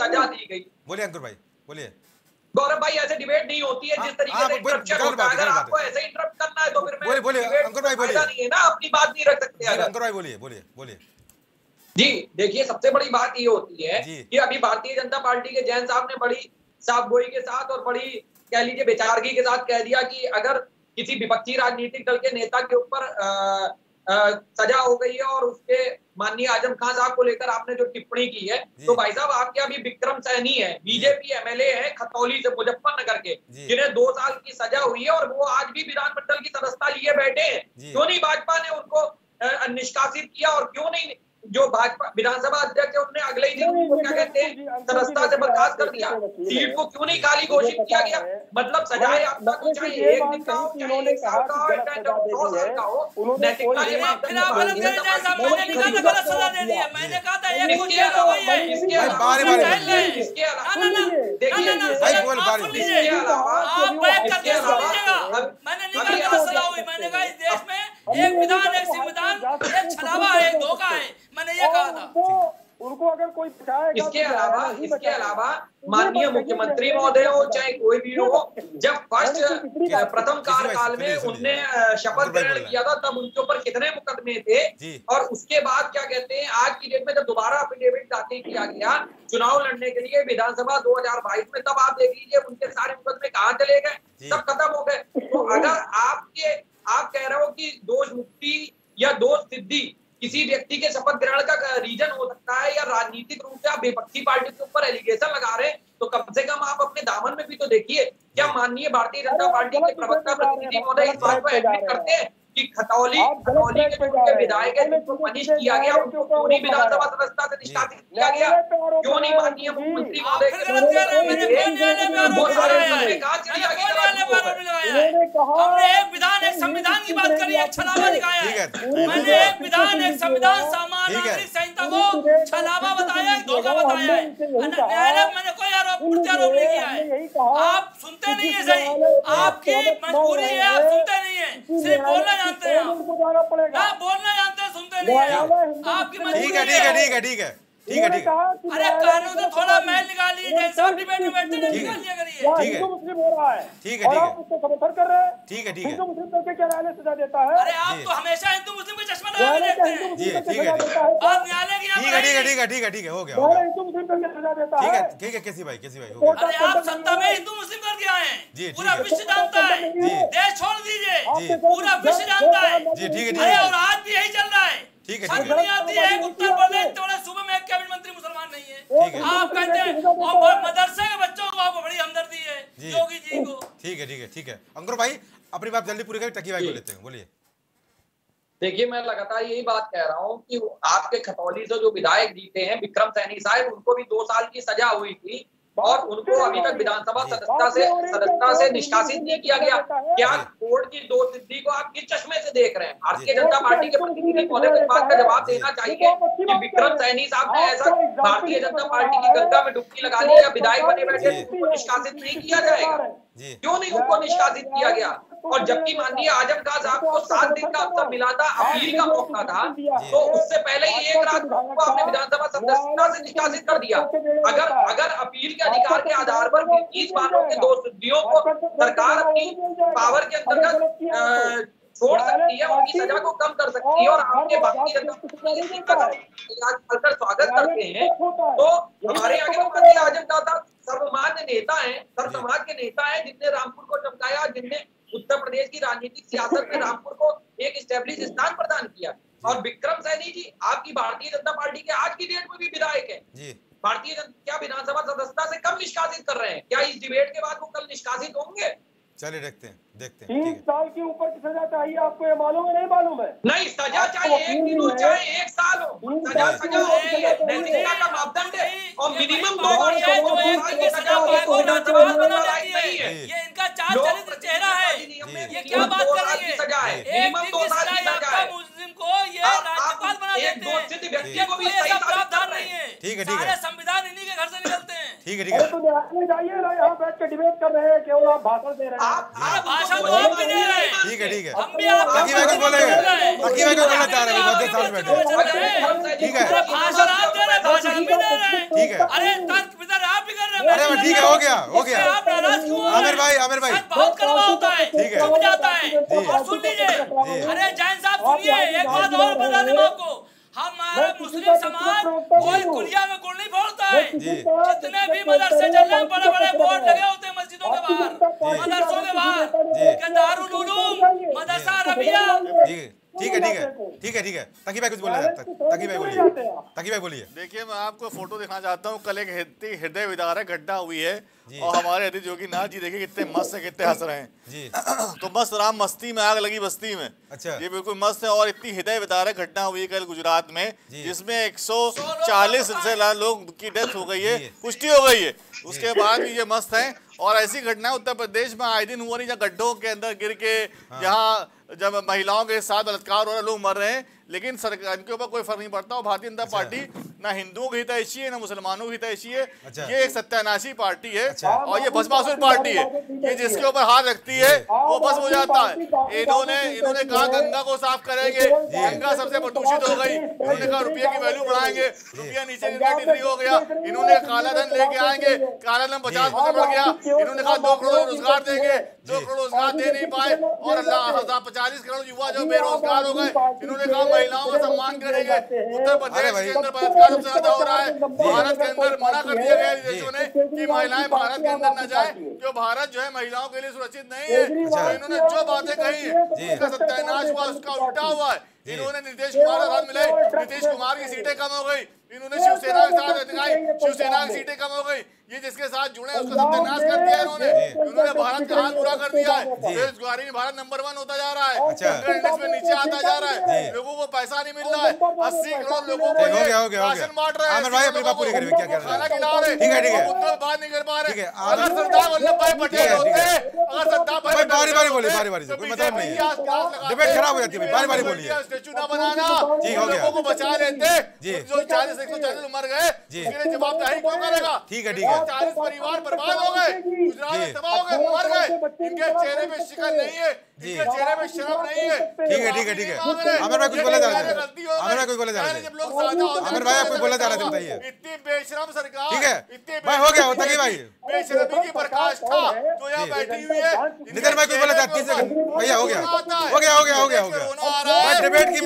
सजा दी गई, बोलिए अंकुर भाई, बोलिए। गौरव भाई ऐसे डिबेट नहीं होती है, जिस तरीके से इंटरप्शन होता है, अगर आपको ऐसे इंटरप्ट करना है तो फिर बोलिए अंकुर भाई, बोलिए ना, अपनी बात नहीं रख सकते अंकुर भाई, बोलिए बोलिए बोलिए जी। देखिए सबसे बड़ी बात ये होती है कि अभी भारतीय जनता पार्टी के जैन साहब ने बड़ी साफगोई के साथ और बड़ी कह लीजिए बेचारगी के साथ कह दिया कि अगर किसी विपक्षी राजनीतिक दल के नेता के ऊपर सजा हो गई है और उसके माननीय आजम खान साहब को लेकर आपने जो टिप्पणी की है, तो भाई साहब आपके अभी विक्रम सैनी है, बीजेपी एमएलए है खतौली से, मुजफ्फरनगर के, जिन्हें दो साल की सजा हुई है और वो आज भी विधानमंडल की सदस्यता लिए बैठे हैं। क्यों नहीं भाजपा ने उनको निष्कासित किया और क्यों नहीं जो भाजपा विधानसभा अध्यक्ष है उनने अगले ही दिन क्या कहते हैं सदस्यता से बर्खास्त कर दिया, सीट को क्यों नहीं खाली घोषित किया गया? मतलब सजाए आपका कुछ चाहिए, एक दिन का हो चाहे एक साल का हो या दो साल का हो, नैतिकता के मामले में इसके अलावा देखिए, इसके अलावा अधिकार का मसला हुई। मैंने कहा इस देश में एक विधान, एक संविधान, एक छलावा है, एक धोखा है, मैंने ये कहा था। उनको अगर कोई इसके अलावा इसके अलावा माननीय मुख्यमंत्री महोदय हो चाहे कोई भी हो, जब फर्स्ट प्रथम कार्यकाल में उनने शपथ ग्रहण किया था तब उनके ऊपर कितने मुकदमे थे, और उसके बाद क्या कहते हैं आज की डेट में जब दोबारा एफिडेविट दाखिल किया गया चुनाव लड़ने के लिए विधानसभा दो हजार बाईस में, तब आप देख लीजिए उनके सारे मुकदमे कहाँ चले गए, सब खत्म हो गए। तो अगर आपके आप कह रहे हो कि दोष मुक्ति या दोष सिद्धि किसी व्यक्ति के शपथ ग्रहण का रीजन हो सकता है, या राजनीतिक रूप से आप विपक्षी पार्टी के ऊपर एलिगेशन लगा रहे हैं, तो कम से कम आप अपने दामन में भी तो देखिए। क्या माननीय भारतीय जनता पार्टी के प्रवक्ता प्रतिनिधि महोदय इस बात को एडमिट करते हैं कि खतौली खतौली के विधायक है जिनको पनिश किया गया, उनको पूरी विधानसभा सदस्यता से निष्कासित किया गया, क्यों नहीं माननीय मुख्यमंत्री महोदय कहा चलिए आगे संविधान की बात करी, एक छलावा दिखाया है। मैंने एक विधान, एक संविधान, सामान्य नागरिक संहिता को छलावा बताया, धोखा बताया है। न्यायालय मैंने कोई आरोप प्रत्यारोप नहीं किया है। आप सुनते नहीं है, सही आपकी मजबूरी है, आप सुनते नहीं है, सिर्फ बोलना जानते हैं, आप बोलना जानते हैं, सुनते नहीं है, आपकी मजबूरी है। ठीक है ठीक है अरे कानून से थोड़ा मैल निकालिए, ठीक है ठीक है मुस्लिम करके क्या न्यायालय सजा देता है? अरे आप तो हमेशा हिंदू मुस्लिम का चश्मा लगा के देखते हैं। ठीक है ठीक है ठीक है ठीक है हो गया हिंदू मुस्लिम करके सजा देता है। ठीक है किसी भाई किसी भाई अरे आप सत्ता में हिंदू मुस्लिम करके आए हैं, पूरा विश्व जानता है, देश छोड़ दीजिए, पूरा विश्व जानता है। जी ठीक है और आज भी यही चल रहा है। ठीक है ठीक है उत्तर प्रदेश थोड़े सूबे में एक कैबिनेट मंत्री मुसलमान नहीं है, आप कहते हैं, और मदरसे के बच्चों को आपको बड़ी हमदर्दी है योगी जी को। ठीक है ठीक है ठीक है अंकुर भाई अपनी बात जल्दी पूरी करके टकी भाई को लेते हैं, बोलिए। देखिए मैं लगातार यही बात कह रहा हूँ कि आपके खतौली से जो विधायक जीते हैं विक्रम सैनी साहब, उनको भी दो साल की सजा हुई थी और उनको अभी तक विधानसभा सदस्यता से सदस्यता से निष्कासित नहीं किया गया। क्या कोर्ट की दो सिद्धि को आप किस चश्मे से देख रहे हैं? भारतीय जनता पार्टी के प्रतिनिधि महोदय को इस बात का जवाब देना चाहिए कि विक्रम सैनी साहब ने ऐसा भारतीय जनता पार्टी की गंगा में डुबकी लगा ली या विधायक बने बैठे, उनको निष्कासित नहीं किया जाएगा, क्यों नहीं उनको निष्कासित किया गया? और जबकि माननीय आजम खान साहब को सात दिन का अवसर मिला था, अपील का मौका था, तो उससे पहले ही एक रात को आपने विधानसभा सदस्यता से निष्कासित कर दिया। अगर अगर अपील के अधिकार के आधार पर गिरिराज सिंह के दो सिद्धियों को सरकार अपनी पावर के अंतर्गत छोड़ सकती है, उनकी सजा को कम कर सकती है, और आपके बाकी जनता स्वागत करते हैं, तो हमारे आगे आजम खान सर्वमान्य नेता है, सर्व समाज के नेता है, जिनने रामपुर को चमकाया, जिनने उत्तर प्रदेश की राजनीतिक सियासत में रामपुर को एक स्टैब्लिश स्थान प्रदान किया। और विक्रम सैनी जी आपकी भारतीय जनता पार्टी के आज की डेट में भी विधायक है, भारतीय क्या विधानसभा सदस्यता से कब निष्कासित कर रहे हैं? क्या इस डिबेट के बाद वो कल निष्कासित होंगे? चलिए देखते हैं देखते हैं। तीन साल के ऊपर की सजा चाहिए आपको, ये मालूम है नहीं मालूम है? नहीं सजा चाहिए, एक दिन हो चाहे एक साल हो, सजा सजा नैतिकता का मापदंड है, और मिनिमम दो साल की सजा को नाचवाज बना रही है। ये इनका चार चरित्र चेहरा है, ये क्या बात कर रही है? सजा है मिनिमम दो साल की सजा है, मुस्लिम को ये राज्यपाल बना देते हैं, दोषित व्यक्ति को भी सही प्रावधान नहीं है। ठीक है ठीक है संविधान इन्हीं के घर से निकलते हैं। ठीक है ठीक है तो आपने जाइए यहाँ बैठ के डिबेट कर रहे हैं, केवल आप भाषण दे रहे हैं। आप भाषण तो आप भी दे रहे हैं। ठीक है ठीक है हम भी आप तकी भाई को बोलेंगे, तकी भाई को बोलना चाह रहे हैं, मध्य साल बैठे। ठीक है भाषण आप दे रहे हैं, भाषण हम भी दे रहे हैं। ठीक है अरे तर्क वितर्क आप भी कर रहे हैं। अरे ठीक है हो गया हो गया आप नाराज क्यों? आमिर भाई आमिर भाई बहुत कड़वा होता है, चुप जाता है और सुन लीजिए। अरे जैन साहब सुनिए एक बात और बता दें आपको, हमारा मुस्लिम समाज कोई कुलिया में गुड़ नहीं फोड़ता है। जितने भी मदरसे चल रहे हैं, बड़े बड़े बोर्ड लगे होते हैं मस्जिदों के बाहर, मदरसों के बाहर, दारुल उलूम, मदरसा रबिया। ठीक है ठीक है ठीक है ठीक है तकी भाई कुछ बोला है, तकी भाई बोलिए तकी भाई बोलिए। देखिए मैं आपको फोटो दिखाना चाहता हूँ, कल एक हृदय विदारक घटना हुई है और हमारे अतिथि योगीनाथ जी देखिए कितने मस्त है, कितने हंस रहे हैं जी। तो मस्त राम मस्ती में आग लगी बस्ती में, अच्छा ये बिल्कुल मस्त है। और इतनी हृदय विदारक घटना हुई कल गुजरात में, जिसमें एक सौ चालीस से ज्यादा लोग की डेथ हो गई है, पुष्टि हो गई है, उसके बाद ये मस्त है। और ऐसी घटना उत्तर प्रदेश में आए दिन हुआ नहीं, जहाँ गड्ढों के अंदर गिर के, जहाँ जब महिलाओं के साथ बलात्कार हो रहा है, लोग मर रहे हैं, लेकिन सरकार इनके ऊपर कोई फर्क नहीं पड़ता। और भारतीय जनता पार्टी ना हिंदुओं के हितैषी है ना मुसलमानों के हितैषी है। अच्छा। ये एक सत्यानाशी पार्टी है। अच्छा। और ये भस्मासुर पार्टी है, ये जिसके ऊपर हाथ रखती है वो भस्म हो जाता है। इन्होंने इन्होंने कहा गंगा को साफ करेंगे, गंगा सबसे प्रदूषित हो गई। इन्होंने कहा रुपये की वैल्यू बढ़ाएंगे, रुपया नीचे हो गया। इन्होंने काला धन लेके आएंगे, काला धन पचास परसेंट बढ़ गया। इन्होंने कहा दो करोड़ रोजगार देंगे, दो करोड़ रोजगार दे नहीं पाए। और अल्लाह पचालीस करोड़ युवा जो बेरोजगार हो गए। इन्होंने कहा महिलाओं का सम्मान करेंगे। उत्तर प्रदेश के अंदर बलात्कार सबसे ज्यादा हो रहा है, भारत के अंदर मना कर दिया गया विदेशों ने कि महिलाएं भारत के अंदर न जाए, क्यों भारत जो है महिलाओं के लिए सुरक्षित नहीं है। इन्होंने जो बातें कही है उसका सत्यानाश हुआ, उसका उल्टा हुआ है। इन्होंने नीतीश कुमार के साथ मिले, नीतीश कुमार की सीटें कम हो गई। इन्होंने शिवसेना के साथ लगाई, शिवसेना की सीटें कम हो गई। ये जिसके साथ जुड़े उसका सत्यानाश कर दिया इन्होंने। इन्होंने भारत का हाल बुरा कर दिया है। बेरोजगारी में भारत नंबर वन होता जा रहा है, इंडिया इंडेक्स में नीचे आता जा रहा है, लोगों को पैसा नहीं मिल रहा है। अस्सी करोड़ लोगों को राशन बांट रहे हैं, खाना खिला रहे हैं, उत्तर बात नहीं कर पा रहे। अगर सरदार वल्लभ भाई पटेल होते, अगर सरदार बारी बारी स्टेचू न बनाना, लोगों को बचा लेते। जो चालीस एक सौ चालीस उम्र गए उसके जवाबदारी कौन करेगा? ठीक है, ठीक है। चालीस परिवार बर्बाद हो गए, गुजरात में तबाह हो गए, मर गए। इनके चेहरे पे शिकन नहीं है, इनके चेहरे पे शर्म नहीं है। ठीक है, ठीक है, ठीक है। आमिर भाई कुछ बोला जा रहा था, आमिर भाई कुछ बोला जा रहा था, जब लोग सादा होते हैं। आमिर भाई कुछ बोला जा रहा था, बताइए। इतनी बेशरम सरकार, ठीक है इतनी भाई हो गया होता कि भाई बेशरमी की प्रकाष्ठा जो यहाँ बैठी हुई है। नितिन भाई कुछ बोला था, तीस सेकंड भैया हो गया, हो गया, हो गया, हो गया, हो गया। डिबेट की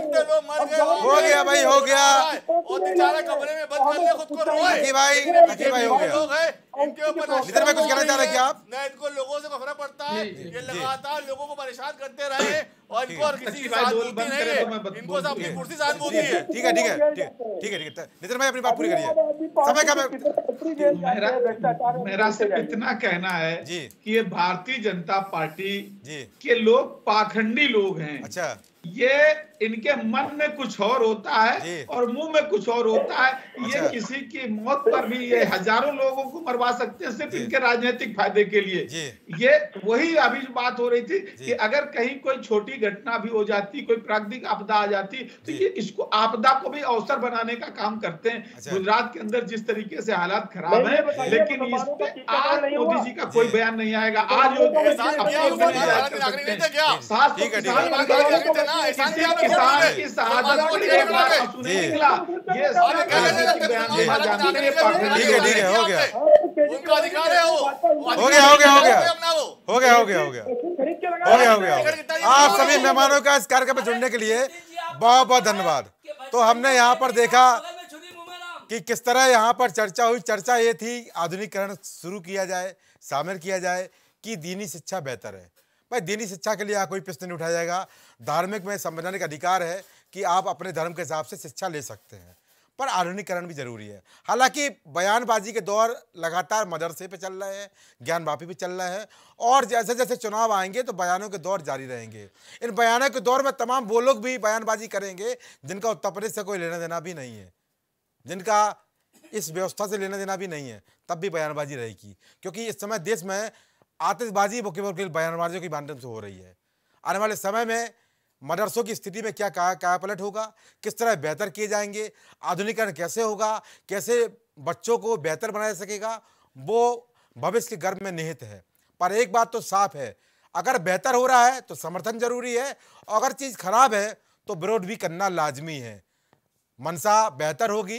हो गया भाई, हो गया। चारा कमरे में बंद कर ले खुद को, रोए भाई, भाई, भाई हो गया। इनके ऊपर नितिन भाई कुछ कहना चाह रहे हैं क्या आप? ना इनको लोगों से नफरत पड़ता है, ये लगातार लोगों को परेशान करते रहे और इनको और किसी सहानुभूति नहीं है, इनको अपनी कुर्सी सहानुभूति है। ठीक है, ठीक है, ठीक है, ठीक है, ठीक है। नितिन भाई अपनी बात पूरी करिए, समय कम है। मेरा सिर्फ इतना कहना है कि ये भारतीय जनता पार्टी के लोग पाखंडी लोग हैं। अच्छा, ये इनके मन में कुछ और होता है और मुंह में कुछ और होता है। अच्छा। ये किसी की मौत पर भी ये हजारों लोगों को मरवा सकते हैं सिर्फ इनके राजनीतिक फायदे के लिए। ये वही अभी बात हो रही थी कि अगर कहीं कोई छोटी घटना भी हो जाती, कोई प्राकृतिक आपदा आ जाती, तो ये इसको आपदा को भी अवसर बनाने का काम करते हैं। अच्छा। गुजरात के अंदर जिस तरीके से हालात खराब है, लेकिन इस पर आज मोदी जी का कोई बयान नहीं आएगा। आज योगी किसान की शहादत को निकला, ये ठीक है, ठीक है, हो गया, उनका अधिकार है, हो गया, हो गया, हो गया, हो गया, हो गया, हो गया, हो गया, हो गया। आप सभी मेहमानों का इस कार्यक्रम में जुड़ने के लिए बहुत बहुत धन्यवाद। तो हमने यहाँ पर देखा कि किस तरह यहाँ पर चर्चा हुई। चर्चा ये थी आधुनिकीकरण शुरू किया जाए, शामिल किया जाए कि दीनी शिक्षा बेहतर है। भाई दीनी शिक्षा के लिए यहाँ कोई प्रश्न नहीं उठाया जाएगा। धार्मिक में संवैधानिक अधिकार है कि आप अपने धर्म के हिसाब से शिक्षा ले सकते हैं, पर आधुनिकीकरण भी जरूरी है। हालांकि बयानबाजी के दौर लगातार मदरसे पे चल रहे हैं, ज्ञानवापी पे चल रहे हैं, और जैसे जैसे चुनाव आएंगे तो बयानों के दौर जारी रहेंगे। इन बयानों के दौर में तमाम वो लोग भी बयानबाजी करेंगे जिनका उत्तर प्रदेश से कोई लेना देना भी नहीं है, जिनका इस व्यवस्था से लेना देना भी नहीं है, तब भी बयानबाजी रहेगी। क्योंकि इस समय देश में आतिशबाजी मुख्यमंत्री बयानबाजियों के माध्यम से हो रही है। आने वाले समय में मदरसों की स्थिति में क्या कायापलट होगा, किस तरह बेहतर किए जाएंगे, आधुनिकीकरण कैसे होगा, कैसे बच्चों को बेहतर बनाया जा सकेगा, वो भविष्य के गर्भ में निहित है। पर एक बात तो साफ है, अगर बेहतर हो रहा है तो समर्थन जरूरी है, और अगर चीज़ खराब है तो विरोध भी करना लाजमी है। मनसा बेहतर होगी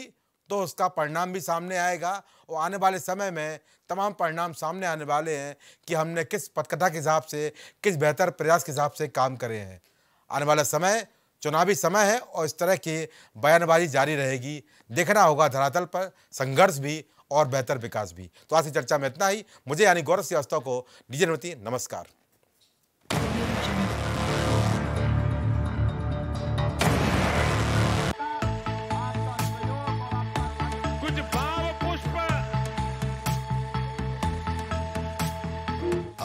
तो उसका परिणाम भी सामने आएगा, और आने वाले समय में तमाम परिणाम सामने आने वाले हैं कि हमने किस पटकथा के हिसाब से, किस बेहतर प्रयास के हिसाब से काम करे हैं। आने वाला समय चुनावी समय है और इस तरह की बयानबाजी जारी रहेगी। देखना होगा धरातल पर संघर्ष भी और बेहतर विकास भी। तो आज की चर्चा में इतना ही। मुझे यानी गौरव श्रीवास्तव को दीजिए अनुमति। नमस्कार।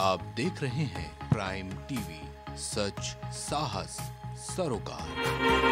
आप देख रहे हैं प्राइम टीवी, सच साहस सरोकार।